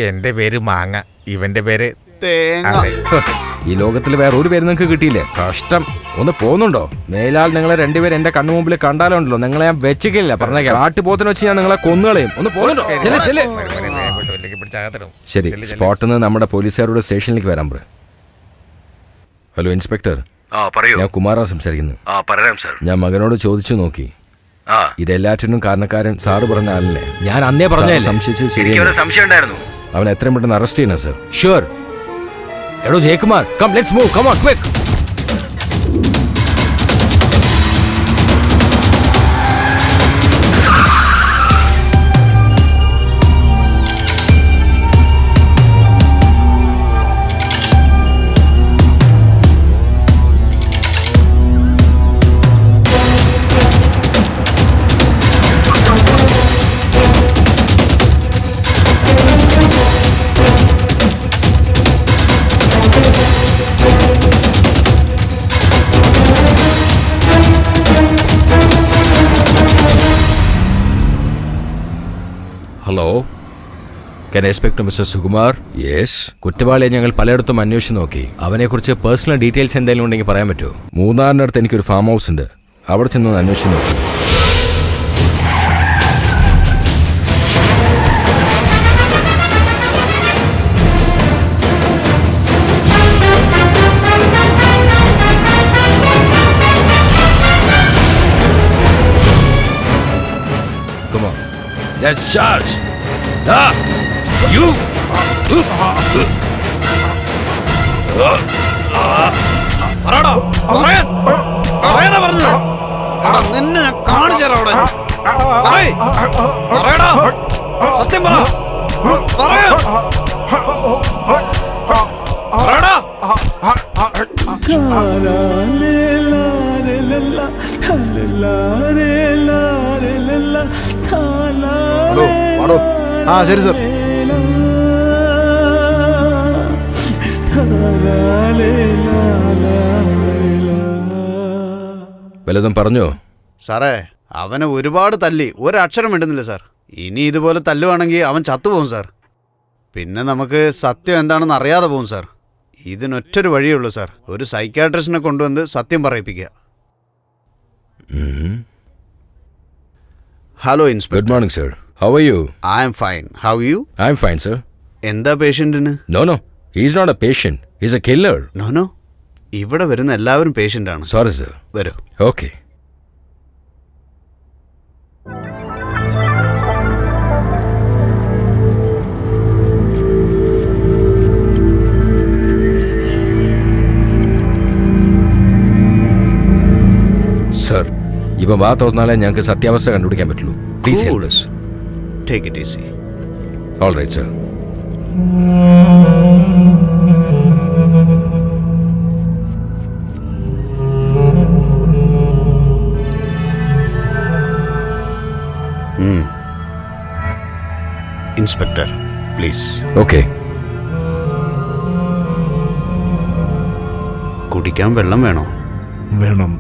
എന്റെ പേര് മാങ്ങ, ഇവന്റെ പേര് തേങ്ങ. ഈ ലോകത്തിൽ വേറെ ഒരു പേര് നിങ്ങൾക്ക് കിട്ടിയില്ലേ? കഷ്ടം. ഒന്ന് പോകുന്നുണ്ടോ? മേലാൽ നിങ്ങളെ രണ്ടുപേരും എന്റെ കണ്ണു മുമ്പിൽ കണ്ടാലുണ്ടല്ലോ, നിങ്ങളെ ഞാൻ വെച്ചിക്കില്ല. പറഞ്ഞേക്കാം, ആട്ടുപോത്തിന് വെച്ച് ഞാൻ നിങ്ങളെ കൊന്നുകളയും. ഒന്ന് പോകുന്നുണ്ടോ? ശരി, സ്പോട്ടിൽ നിന്ന് നമ്മുടെ പോലീസുകാരുടെ സ്റ്റേഷനിലേക്ക് വരാൻ പറ. Hello inspector. ആ പറയൂ. ഞാൻ കുമാറാണ് സംസാരിക്കുന്നത്. ആ പറയാം സാർ. ഞാൻ മകനോട് ചോദിച്ചു നോക്കി, ആ ഇതെല്ലാറ്റിനും കാരണക്കാരൻ സാറ് പറഞ്ഞ ആളല്ലേ? ഞാൻ അന്നേ പറഞ്ഞ സംശയിച്ചു. ശരിയാണ്, സംശയം ഉണ്ടായിരുന്നു. അവൻ എത്രയും പെട്ടെന്ന് അറസ്റ്റ് ചെയ്യണം സാർ. ഷുവർ. എടോ Jayakumar, come let's move, come on quick. Hello, can expect mister Sukumar? Yes. കുറ്റവാളിയെ ഞങ്ങൾ പലയിടത്തും അന്വേഷിച്ച് നോക്കി. അവനെക്കുറിച്ച് പേഴ്സണൽ ഡീറ്റെയിൽസ് എന്തെങ്കിലും ഉണ്ടെങ്കിൽ പറയാൻ പറ്റുമോ? മൂന്നാറിൻ്റെ അടുത്ത് എനിക്കൊരു ഫാം ഹൗസ് ഉണ്ട്, അവിടെ ചെന്ന് അന്വേഷിച്ച് നോക്കി. Let's charge. Ah, you. Parada, Ryan, Ryan പറഞ്ഞു. എടാ നിന്നെ കാണിച്ചേരാ അവിടെ. പറയ്, പറയടാ. സത്യം പറ. പറയ്. പറയടാ. ലാലേലാ ലാലേലാ ലാലേലാ ലാലേലാ. ഹലോ മാഡോ. ആ ശരി സാർ. വല്ലതും പറഞ്ഞോ സാറേ? അവനെ ഒരുപാട് തല്ലി, ഒരക്ഷരം വേണ്ടുന്നില്ല സാർ. ഇനി ഇതുപോലെ തല്ലുവാണെങ്കിൽ അവൻ ചത്തുപോകും സാർ. പിന്നെ നമുക്ക് സത്യം എന്താണെന്ന് അറിയാതെ പോകും സാർ. ഇതിനൊറ്റൊരു വഴിയേ ഉള്ളൂ സാർ, ഒരു സൈക്യാട്രിസ്റ്റിനെ കൊണ്ടുവന്ന് സത്യം പറയിപ്പിക്കുക. Hello inspector. Good morning sir. How are you? I am fine. How are you? I am fine sir. എന്താ പേഷ്യന്റിന്? No no, he is not a patient, he is a killer. No no, ഇവിടെ വരുന്ന എല്ലാവരും patient ആണ്. Sorry sir. വരൂ. Okay. Sir, ഇവ വാ തുറന്നാലേ ഞങ്ങൾക്ക് സത്യാവസ്ഥ കണ്ടുപിടിക്കാൻ പറ്റുള്ളൂ. Please help us. Take it easy. All right, sir. Hmm. Inspector, please. Okay. കുടിക്കാൻ വെള്ളം വേണോ? വേണം.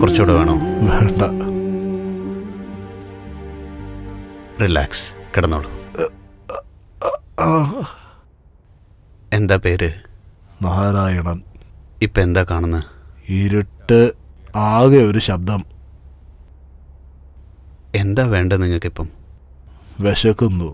കുറച്ചുകൂടെ വേണോ? വേണ്ട, റിലാക്സ്, കിടന്നോളൂ. എന്താ പേര്? നാരായണൻ. ഇപ്പൊ എന്താ കാണുന്നത്? ഇരുട്ട്, ആകെ ഒരു ശബ്ദം. എന്താ വേണ്ടത് നിങ്ങൾക്കിപ്പം? വിശക്കുന്നു.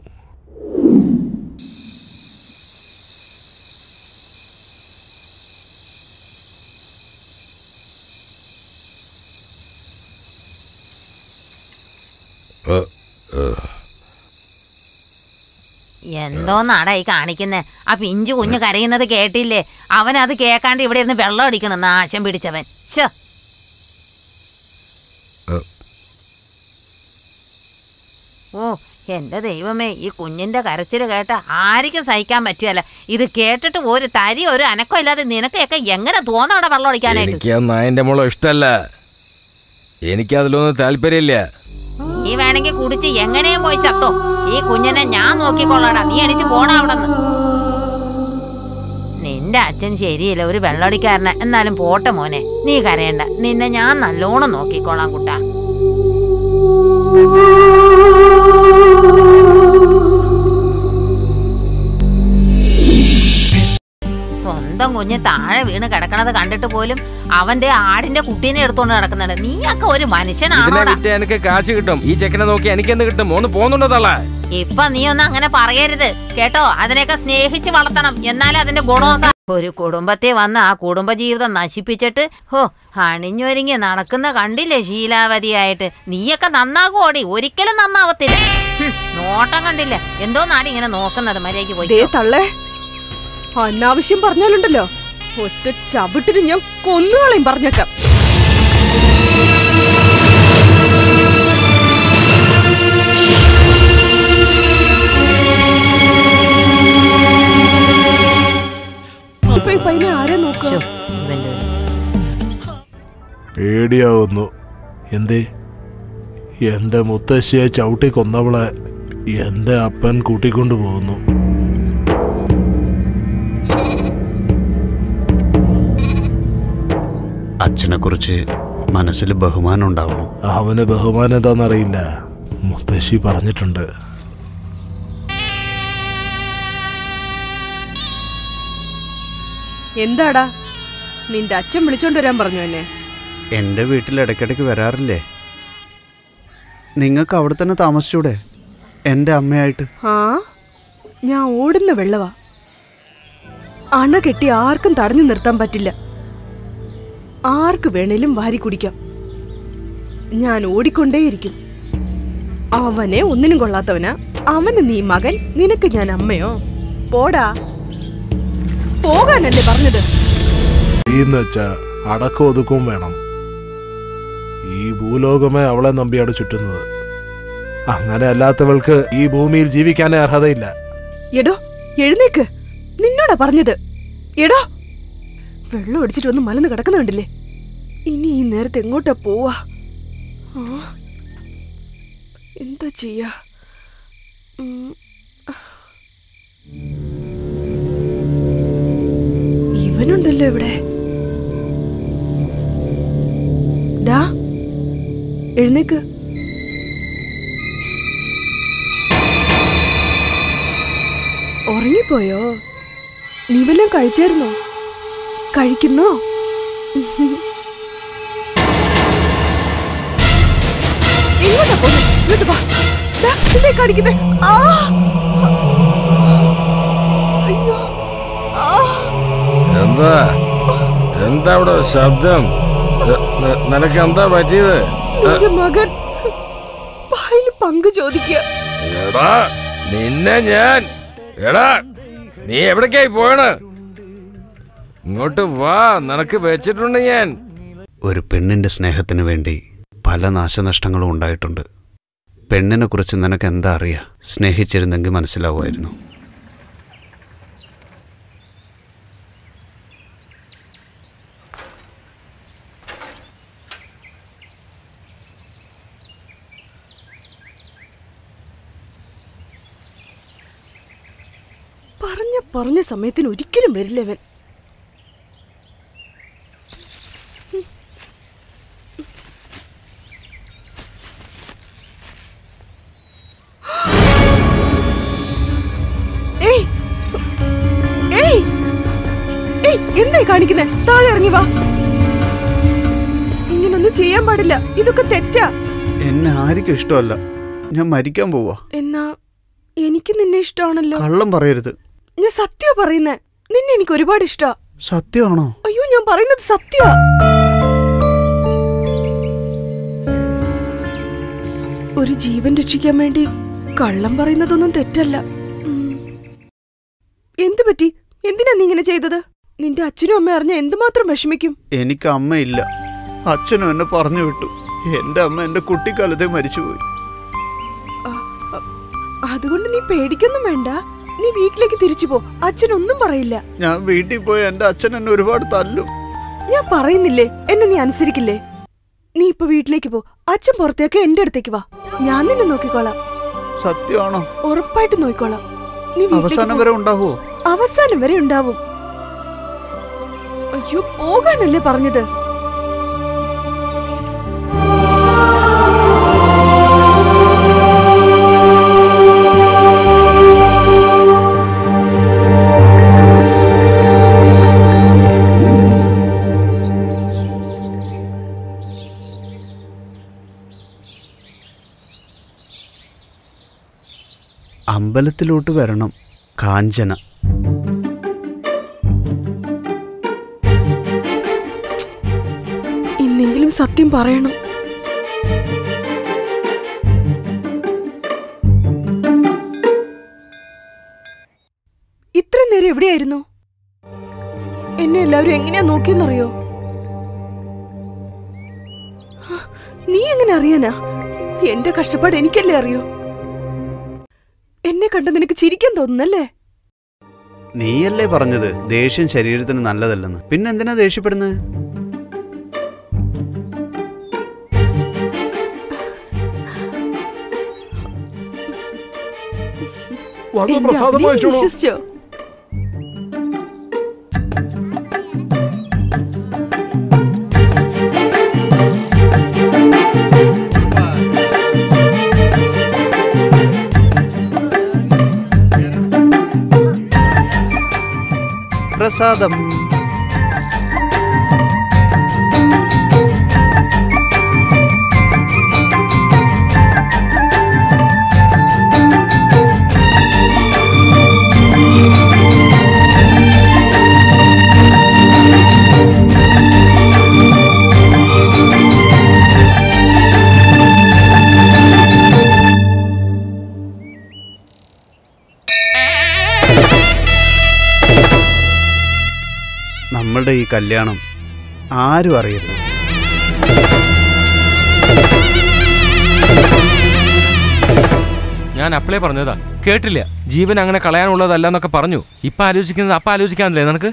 എന്തോന്നാടാ ഈ കാണിക്കുന്നേ? ആ പിഞ്ചു കുഞ്ഞ് കരയുന്നത് കേട്ടില്ലേ? അവനത് കേൾക്കാണ്ട് ഇവിടെ ഇരുന്ന് വെള്ളം അടിക്കണം, നാശം പിടിച്ചവൻ. ഓ എന്റെ ദൈവമേ, ഈ കുഞ്ഞിന്റെ കരച്ചിൽ കേട്ട ആർക്കും സഹിക്കാൻ പറ്റുകയല്ല. ഇത് കേട്ടിട്ട് ഒരു തരി ഒരു അനക്കം ഇല്ലാതെ നിനക്കൊക്കെ എങ്ങനെ തോന്നാടാ വെള്ളം അടിക്കാനായിട്ട്? എനിക്ക് നായന്റെ മോളോ ഇഷ്ടല്ല, എനിക്കതിലൊന്നും താല്പര്യമില്ല. നീ വേണമെങ്കിൽ കുടിച്ച് എങ്ങനെയും പോയി ചത്തോ, ഈ കുഞ്ഞിനെ ഞാൻ നോക്കിക്കൊള്ളാടാ. നീ എണീറ്റ് പോണ അവിടെന്ന്. നിന്റെ അച്ഛൻ ശരിയില്ല, ഒരു വെള്ളടിക്കാരനെ. എന്നാലും പോട്ടെ മോനെ, നീ കരയണ്ട, നിന്നെ ഞാൻ നല്ലോണം നോക്കിക്കൊള്ളാം കുട്ടാ. സ്വന്തം കുഞ്ഞ് താഴെ വീണ് കിടക്കണത് കണ്ടിട്ട് പോലും അവന്റെ ആടിന്റെ കുട്ടീനെ എടുത്തോണ്ട് നടക്കുന്നുണ്ട്. നീയൊക്കെ ഒരു മനുഷ്യനാണോ? ഇപ്പൊ നീ ഒന്നും അങ്ങനെ പറയരുത് കേട്ടോ. അതിനെയൊക്കെ സ്നേഹിച്ച് വളർത്തണം, എന്നാലും അതിന്റെ ഗുണവും. ഒരു കുടുംബത്തെ വന്ന് ആ കുടുംബജീവിതം നശിപ്പിച്ചിട്ട് ഹോ അണിഞ്ഞൊരുങ്ങി നടക്കുന്ന കണ്ടില്ലേ ശീലാവതിയായിട്ട്? നീയൊക്കെ നന്നാകോടി, ഒരിക്കലും നന്നാവത്തില്ല. നോട്ടം കണ്ടില്ലേ, എന്തോ നാടി ഇങ്ങനെ നോക്കുന്നത്. മര്യാദയ്ക്ക് പോയി അനാവശ്യം പറഞ്ഞാലുണ്ടല്ലോ ഒറ്റ ചവിട്ടിന് ഞാൻ കൊന്നുകളയും. പറഞ്ഞേക്കാം. പേടിയാവുന്നു. എന്തേ? എന്റെ മുത്തശ്ശിയെ ചവിട്ടി കൊന്നവളെ എന്റെ അപ്പൻ കൂട്ടിക്കൊണ്ടു പോകുന്നു. അച്ഛനെ കുറിച്ച് മനസ്സിൽ ബഹുമാനം ഉണ്ടാവണം. അവന് ബഹുമാനം എന്താണെന്നറിയില്ല, മുത്തശ്ശി പറഞ്ഞിട്ടുണ്ട്. എന്താടാ നിന്റെ അച്ഛൻ വിളിച്ചോണ്ട് വരാൻ പറഞ്ഞു എന്നെ? എന്റെ വീട്ടിൽ ഇടയ്ക്കിടയ്ക്ക് വരാറില്ലേ? നിങ്ങൾക്ക് അവിടെ തന്നെ താമസിച്ചൂടെ എന്റെ അമ്മയായിട്ട്? ആ ഞാൻ ഓടുന്ന വെള്ളവാ, അണ കെട്ടി ആർക്കും തടഞ്ഞു നിർത്താൻ പറ്റില്ല. ആർക്ക് വേണേലും വാരി കുടിക്കാം. ഞാൻ ഓടിക്കൊണ്ടേയിരിക്കും. അവനെ ഒന്നിനും കൊള്ളാത്തവനാ. അവന് നീ മകൻ, നിനക്ക് ഞാൻ അമ്മയോ? പോടാ, പോകാനല്ലേ പറഞ്ഞത്? അടക്കം ഒതുക്കും വേണം. ഈ ഭൂലോകമേ അവളെ നമ്പിയാണ് ചുറ്റുന്നത്. അങ്ങനെ അല്ലാത്തവൾക്ക് ഈ ഭൂമിയിൽ ജീവിക്കാനേ അർഹതയില്ല. എടോ എഴുന്നേക്ക്, നിന്നോടാ പറഞ്ഞത്. എടോ വെള്ളം അടിച്ചിട്ട് വന്ന് മലന്ന് കിടക്കുന്നുണ്ടല്ലേ? ഇനി ഈ നേരത്തെ എങ്ങോട്ടാ പോവാ? എന്താ ചെയ്യാ? ഇവനുണ്ടല്ലോ ഇവിടെ. ഡാ എഴുന്നേക്ക്. ഉറങ്ങിപ്പോയോ? നീ വല്ലതും കഴിച്ചായിരുന്നോ? കഴിക്കുന്നോ? എന്താ എന്താ അവിടെ ശബ്ദം? നിനക്ക് എന്താ പറ്റിയത്? മകൻ പങ്കു ചോദിക്കുക. എടാ നിന്നെ ഞാൻ, എടാ നീ എവിടേക്കായി പോയണ? ഇങ്ങോട്ട് വാ, നിനക്ക് വെച്ചിട്ടുണ്ട് ഞാൻ. ഒരു പെണ്ണിന്റെ സ്നേഹത്തിന് വേണ്ടി പല നാശനഷ്ടങ്ങളും ഉണ്ടായിട്ടുണ്ട്. പെണ്ണിനെ കുറിച്ച് നിനക്ക് എന്താ അറിയാ? സ്നേഹിച്ചിരുന്നെങ്കിൽ മനസ്സിലാവുമായിരുന്നു. പറഞ്ഞ പറഞ്ഞ സമയത്തിന് ഒരിക്കലും വരില്ലവൻ. ഒരു ജീവൻ രക്ഷിക്കാൻ വേണ്ടി കള്ളം പറയുന്നതൊന്നും തെറ്റല്ല. എന്തു പറ്റി? എന്തിനാ നീ ഇങ്ങനെ ചെയ്തത്? നിന്റെ അച്ഛനും അമ്മ അറിഞ്ഞ എന്തുമാത്രം വിഷമിക്കും. എനിക്ക് അമ്മയില്ല, അച്ഛനും എന്നെ പറഞ്ഞു വിട്ടു. എന്റെ അമ്മ എന്റെ കുട്ടിക്കാലത്തെ മരിച്ചുപോയി. അതുകൊണ്ട് നീ പേടിക്കൊന്നും വേണ്ട, നീ വീട്ടിലേക്ക് തിരിച്ചു പോ, അച്ഛനൊന്നും പറയില്ല. ഞാൻ വീട്ടിൽ പോയി എന്റെ അച്ഛൻ എന്നെ ഒരുപാട് തല്ലും. ഞാൻ പറയുന്നില്ലേ എന്നെ നീ അനുസരിക്കില്ലേ? നീ ഇപ്പൊ വീട്ടിലേക്ക് പോ, അച്ഛൻ പുറത്തേക്ക് എന്റെ അടുത്തേക്ക് വാ, ഞാൻ നിന്നെ നോക്കിക്കോളാം. സത്യമാണോ? ഉറപ്പായിട്ട് നോക്കിക്കോളാം. അവസാനം വരെ ഉണ്ടാവോ? അവസാനം വരെ ഉണ്ടാവും. അയ്യോ, പോകാനല്ലേ പറഞ്ഞത്? അമ്പലത്തിലോട്ട് വരണം. കാഞ്ചന ഇന്നെങ്കിലും സത്യം പറയണം. ഇത്ര നേരം എവിടെയായിരുന്നു? എന്നെ എല്ലാവരും എങ്ങനെയാ നോക്കിയെന്നറിയോ? നീ എങ്ങനെ അറിയാനാ? എന്റെ കഷ്ടപ്പാട് എനിക്കല്ലേ അറിയൂ. എന്നെ കണ്ട നിനക്ക് ചിരിക്കാൻ തോന്നുന്നല്ലേ? നീയല്ലേ പറഞ്ഞത് ദേഷ്യം ശരീരത്തിന് നല്ലതല്ലെന്ന്. പിന്നെന്തിനാ ദേഷ്യപ്പെടുന്നത്? പ്രസാദം നമ്മളുടെ ഈ കല്യാണം ആരും അറിയരുത്. ഞാൻ അപ്പളേ പറഞ്ഞതാ, കേട്ടില്ല. ജീവൻ അങ്ങനെ കളയാനുള്ളതല്ലെന്നൊക്കെ പറഞ്ഞു. ഇപ്പൊ ആലോചിക്കുന്നത് അപ്പ ആലോചിക്കാന്നില്ലേ? നിനക്ക്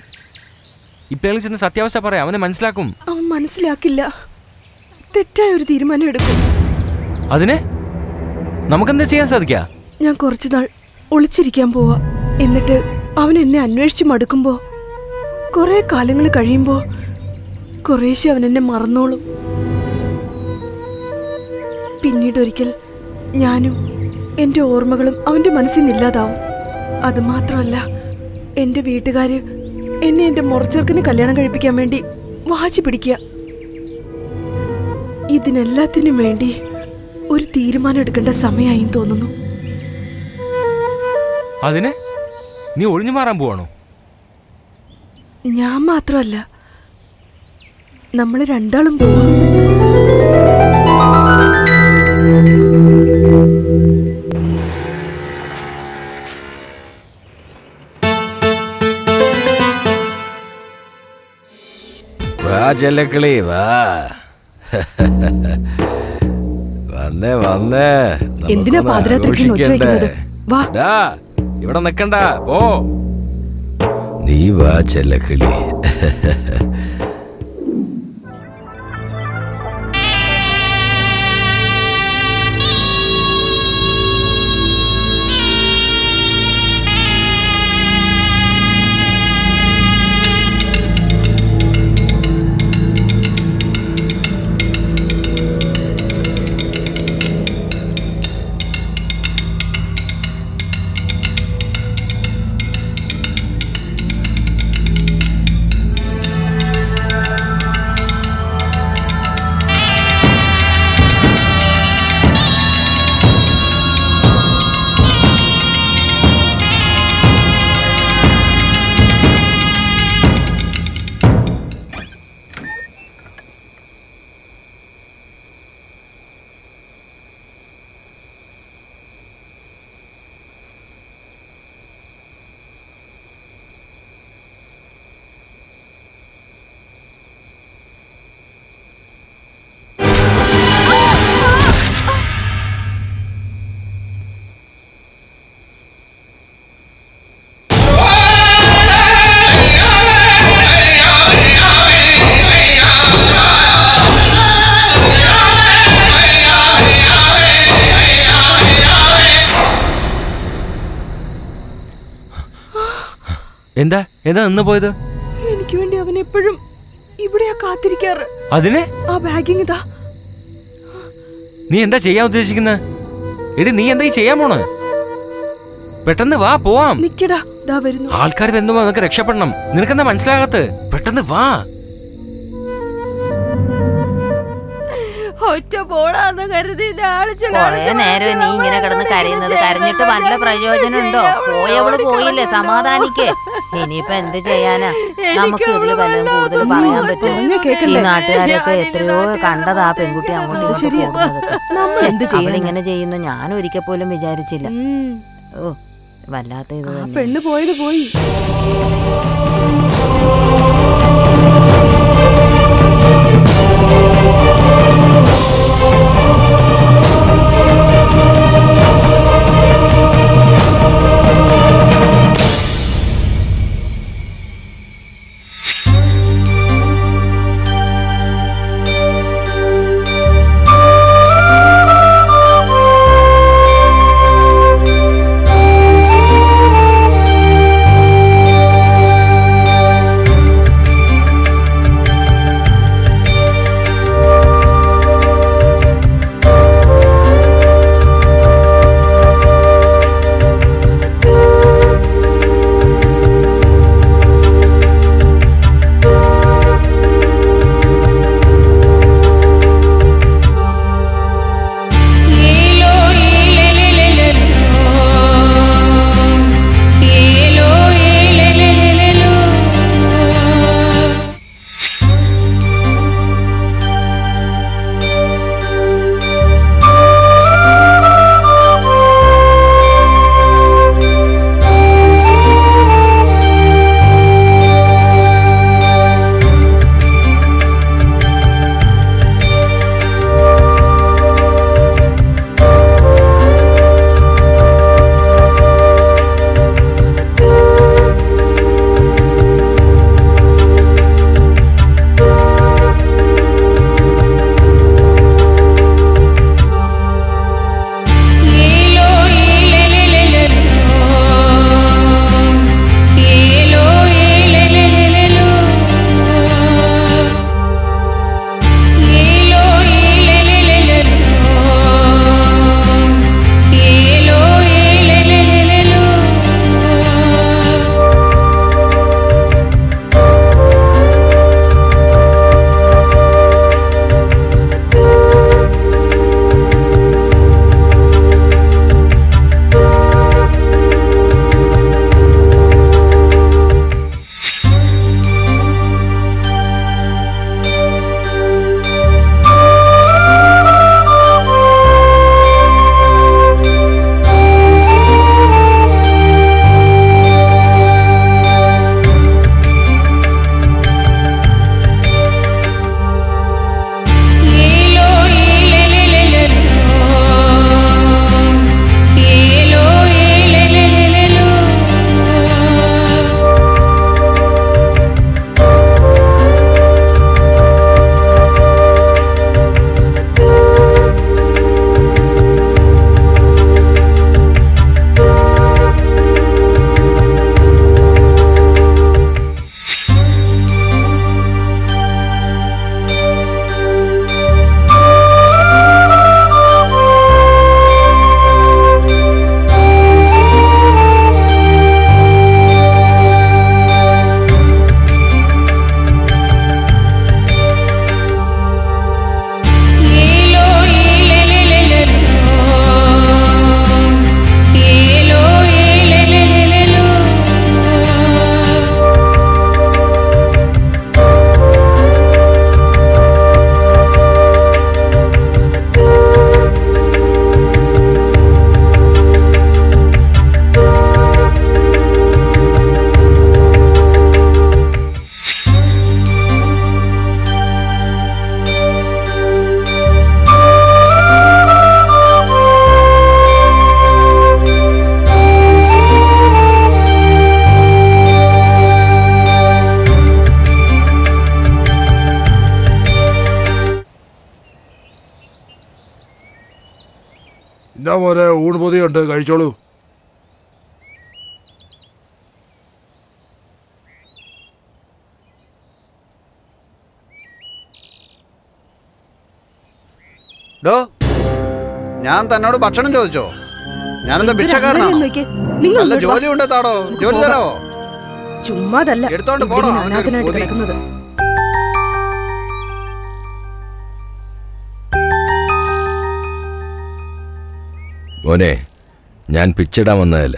ഇപ്പഴെങ്കിലും ചെന്ന് സത്യാവസ്ഥ പറയാം, അവനെ മനസ്സിലാക്കും. അവൻ മനസ്സിലാക്കില്ല, തെറ്റായ ഒരു തീരുമാനം എടുക്കും. അതിനെ നമുക്കെന്താ ചെയ്യാൻ സാധിക്കാ? ഞാൻ കുറച്ചു നാൾ ഒളിച്ചിരിക്കാൻ പോവാ. എന്നിട്ട് അവൻ എന്നെ അന്വേഷിച്ച് മടുക്കുമ്പോ, കുറെ കാലങ്ങൾ കഴിയുമ്പോ കുറേശ്ശെ അവൻ എന്നെ മറന്നോളും. പിന്നീടൊരിക്കൽ ഞാനും എൻ്റെ ഓർമ്മകളും അവൻ്റെ മനസ്സിൽ നിന്നില്ലാതാവും. അതുമാത്രമല്ല, എൻ്റെ വീട്ടുകാർ എന്നെ എൻ്റെ മുറച്ചെറുക്കന് കല്യാണം കഴിപ്പിക്കാൻ വേണ്ടി വാശി പിടിക്കുക. ഇതിനെല്ലാത്തിനും വേണ്ടി ഒരു തീരുമാനം എടുക്കേണ്ട സമയമായി തോന്നുന്നു. അതിനെ നീ ഒഴിഞ്ഞു മാറാൻ പോവാണോ? ഞാൻ മാത്രമല്ല, നമ്മൾ രണ്ടാളും പോവാം. വാ ചെല്ലക്കിളി, വാ. വന്നേ വന്നേ. എന്തിനാ പാതിരാത്രിക്ക് ഒച്ച വെക്കുന്നത്? വാ, ഇവിടെ നിക്കണ്ട, പോ. നീ വാ ചെല്ലക്കിളി. എന്താ എന്താ നിന്ന് പോയത്? എനിക്ക് വേണ്ടി അവൻ എപ്പോഴും ഇവിടെയാ കാത്തിരിക്കാറ്. അതിനെ ആ ബാഗിങ് ദാ. നീ എന്താ ചെയ്യാൻ ഉദ്ദേശിക്കുന്നത്? എടി നീ എന്താ ചെയ്യാൻ പോണേ? പെട്ടെന്ന് വാ, പോവാം. നിക്കടാ, ദാ വരുന്നു. ആൾക്കാർ വരുമ്പോൾ നമുക്ക് രക്ഷപ്പെടണം. നിനക്കെന്താ മനസ്സിലാകാത്ത? പെട്ടെന്ന് വാ. പ്രയോജനമുണ്ടോ? പോയവള് പോയില്ലേ, സമാധാനിക്കേ. ഇനിയിപ്പോ എന്ത് ചെയ്യാനാ? നമുക്ക് ഇതില് വല്ലതും കൂടുതൽ പറയാൻ പറ്റും. ഈ നാട്ടുകാരൊക്കെ എത്രയോ കണ്ടതാ പെൺകുട്ടി അങ്ങോട്ട്. ഇങ്ങനെ ചെയ്യുന്നു ഞാൻ ഒരിക്കൽ പോലും വിചാരിച്ചില്ല. ഓ വല്ലാത്ത ഇത്. പെണ്ണ് പോയത് പോയി. ഊൺപൊതിയുണ്ട്, കഴിച്ചോളൂ. ഡോ ഞാൻ തന്നോട് ഭക്ഷണം ചോദിച്ചോ? ഞാനെന്താ ഭിക്ഷക്കാരനാ? നല്ല ജോലി ഉണ്ട് താടോ, ജോലി തരാവോ? ചുമ്മാതല്ല എടുത്തോണ്ട് പോടോ നടക്കുന്നത്. മോനെ, ഞാൻ പിച്ചിടാൻ വന്നതല്ല,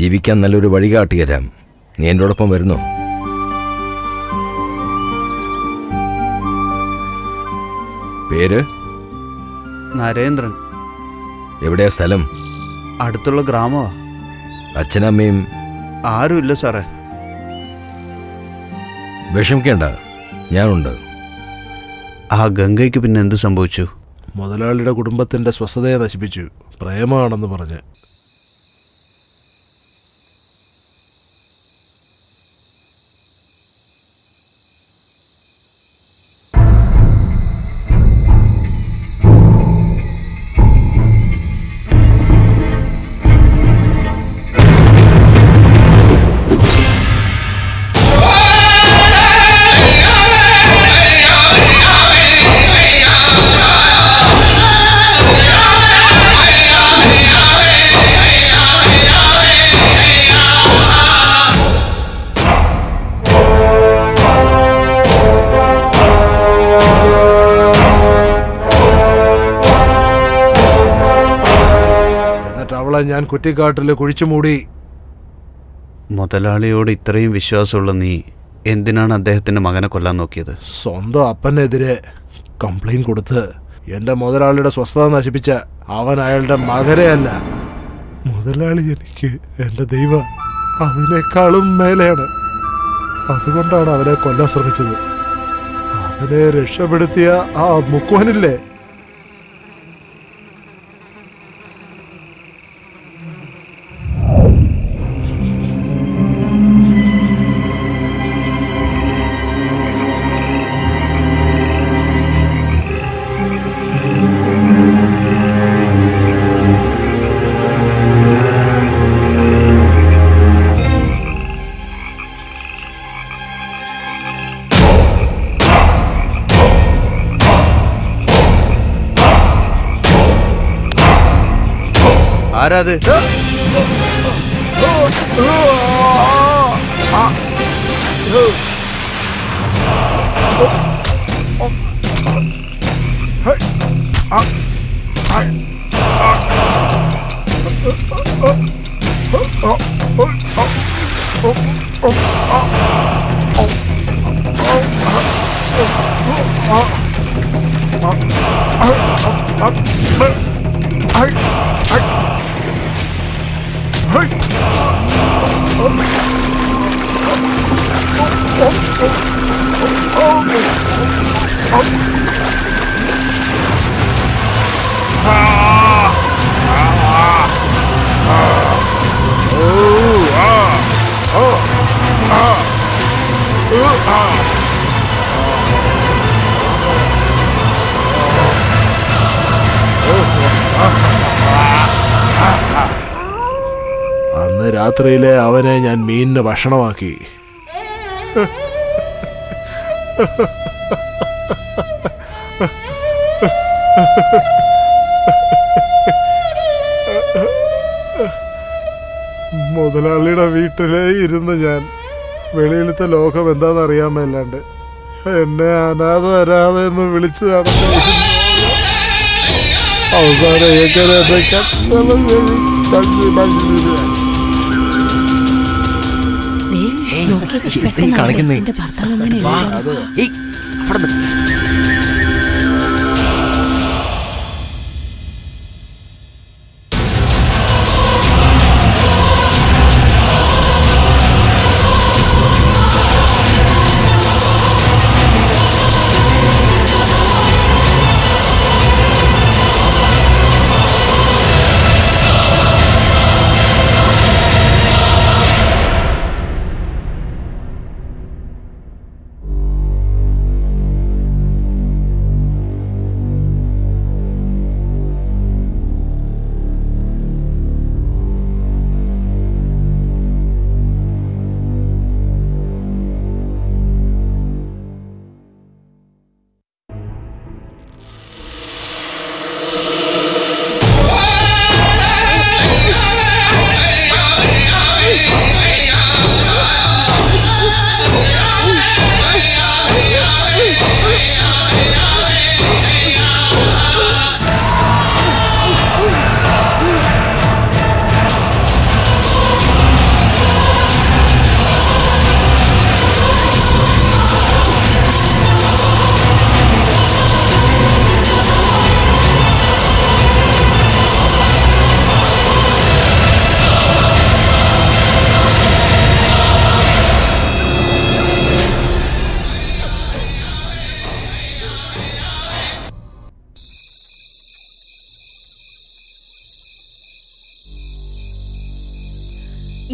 ജീവിക്കാൻ നല്ലൊരു വഴി കാട്ടി തരാം. നീ എൻ്റോടൊപ്പം വരുന്നു? പേര് നരേന്ദ്രൻ. എവിടെയാ സ്ഥലം? അടുത്തുള്ള ഗ്രാമമാ. അച്ഛനമ്മയും ആരുമില്ല സാറേ. വിഷമിക്കേണ്ട, ഞാനുണ്ട്. ആ ഗംഗയ്ക്ക് പിന്നെ എന്ത് സംഭവിച്ചു? മുതലാളിയുടെ കുടുംബത്തിൻ്റെ സ്വസ്ഥതയെ നശിപ്പിച്ചു, പ്രേമമാണെന്ന് പറഞ്ഞ്. ഞാൻ കുറ്റിക്കാട്ടിൽ കുഴിച്ചുമൂടി. മുതലാളിയോട് ഇത്രയും വിശ്വാസമുള്ള നീ എന്തിനാണ് അദ്ദേഹത്തിന്റെ മകനെ കൊല്ലാൻ നോക്കിയത്? സ്വന്തം അപ്പനെതിരെ കംപ്ലൈന്റ് കൊടുത്ത് എന്റെ മുതലാളിയുടെ സ്വസ്ഥത നശിപ്പിച്ച അവൻ അയാളുടെ മകനെ അല്ല. മുതലാളി എനിക്ക് എന്റെ ദൈവം, അതിനേക്കാളും മേലെയാണ്. അതുകൊണ്ടാണ് അവനെ കൊല്ലാൻ ശ്രമിച്ചത്. അവനെ രക്ഷപ്പെടുത്തിയ ആ മുക്കുവനില്ലേ, ആരാത്? അന്ന് രാത്രിയിലെ അവനെ ഞാൻ മീനിന് ഭക്ഷണമാക്കി. മുതലാളിയുടെ വീട്ടിലേ ഇരുന്ന് ഞാൻ വെളിയിലത്തെ ലോകം എന്താണെന്നറിയാൻ മേലാണ്ട് എന്നെ അനാഥ അനാഥ എന്ന് വിളിച്ചു നടന്നു. അവസാനം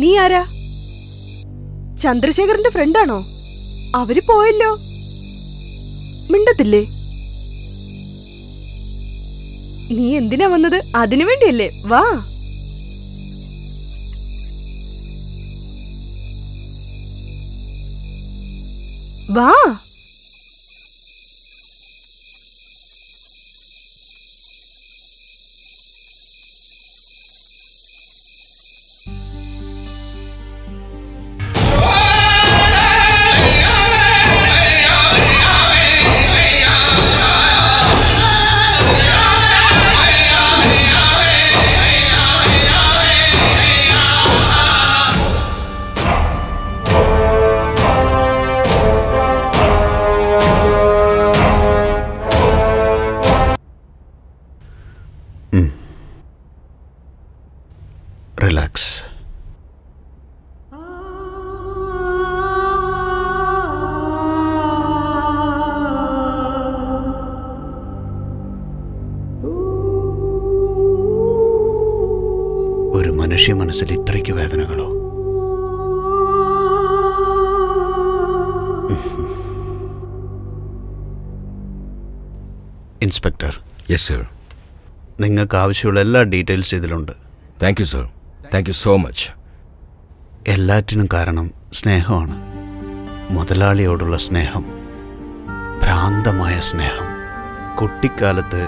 നീ ആരാ? ചന്ദ്രശേഖരന്റെ ഫ്രണ്ടാണോ? അവര് പോയല്ലോ, മിണ്ടത്തില്ലേ? നീ എന്തിനാ വന്നത്? അതിനു വേണ്ടിയല്ലേ? വാ. വാ. മനസ്സിൽ ഇത്രയ്ക്ക് വേദനകളോ? ഇൻസ്പെക്ടർ. Yes sir. നിങ്ങൾക്ക് ആവശ്യമുള്ള എല്ലാ ഡീറ്റെയിൽസ് ഇതിലുണ്ട്. Thank you sir. Thank you so much. എല്ലാറ്റിനും കാരണം സ്നേഹമാണ്. മുതലാളിയോടുള്ള സ്നേഹം, ഭ്രാന്തമായ സ്നേഹം. കുട്ടിക്കാലത്ത്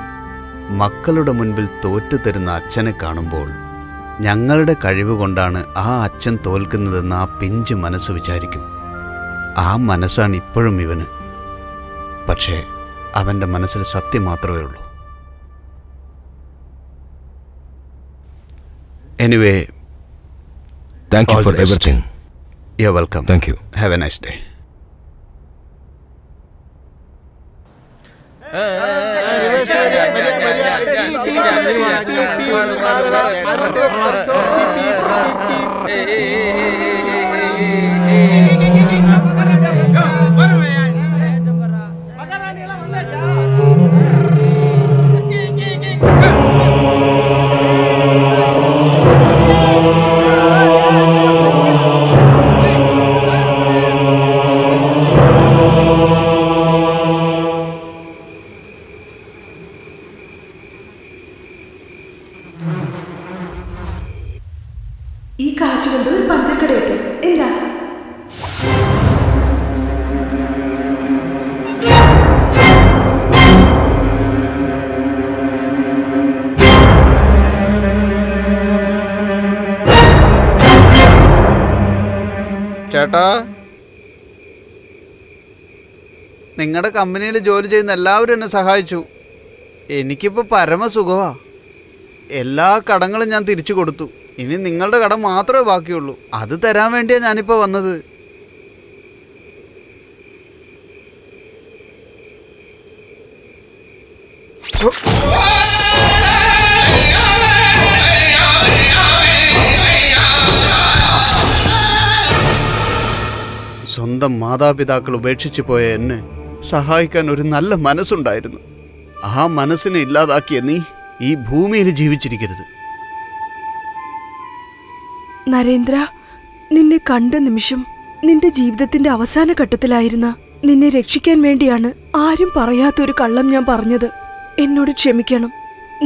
മക്കളുടെ മുൻപിൽ തോറ്റു തരുന്ന അച്ഛനെ കാണുമ്പോൾ ഞങ്ങളുടെ കഴിവ് കൊണ്ടാണ് ആ അച്ഛൻ തോൽക്കുന്നതെന്ന് ആ പിഞ്ച് മനസ്സ് വിചാരിക്കും. ആ മനസ്സാണ് ഇപ്പോഴും ഇവന്. പക്ഷേ അവൻ്റെ മനസ്സിൽ സത്യം മാത്രമേ ഉള്ളൂ. Anyway, thank you for everything. You are welcome. Thank you. Have a nice day. നിങ്ങളുടെ കമ്പനിയിൽ ജോലി ചെയ്യുന്ന എല്ലാവരും എന്നെ സഹായിച്ചു. എനിക്കിപ്പോൾ പരമസുഖമാണ്. എല്ലാ കടങ്ങളും ഞാൻ തിരിച്ചു കൊടുത്തു. ഇനി നിങ്ങളുടെ കടം മാത്രമേ ബാക്കിയുള്ളൂ. അത് തരാൻ വേണ്ടിയാണ് ഞാനിപ്പോൾ വന്നത്. സ്വന്തം മാതാപിതാക്കൾ ഉപേക്ഷിച്ചു പോയ എന്നെ സഹായിക്കാൻ ഒരു നല്ല മനസ്സുണ്ടായിരുന്നു. ആ മനസ്സിനെ ഇല്ലാതാക്കിയ നീ ഈ ഭൂമിയിൽ ജീവിച്ചിരിക്കരുത്. നരേന്ദ്ര, നിന്നെ കണ്ട നിമിഷം നിന്റെ ജീവിതത്തിന്റെ അവസാന ഘട്ടത്തിലായിരുന്ന നിന്നെ രക്ഷിക്കാൻ വേണ്ടിയാണ് ആരും പറയാത്ത ഒരു കള്ളം ഞാൻ പറഞ്ഞത്. എന്നോട് ക്ഷമിക്കണം.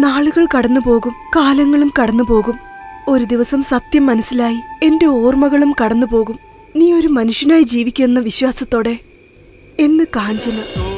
നാളുകൾ കടന്നുപോകും, കാലങ്ങളും കടന്നുപോകും. ഒരു ദിവസം സത്യം മനസ്സിലായി എന്റെ ഓർമ്മകളും കടന്നുപോകും. നീ ഒരു മനുഷ്യനായി ജീവിക്കുമെന്ന വിശ്വാസത്തോടെ എന്ന് കാഞ്ചന.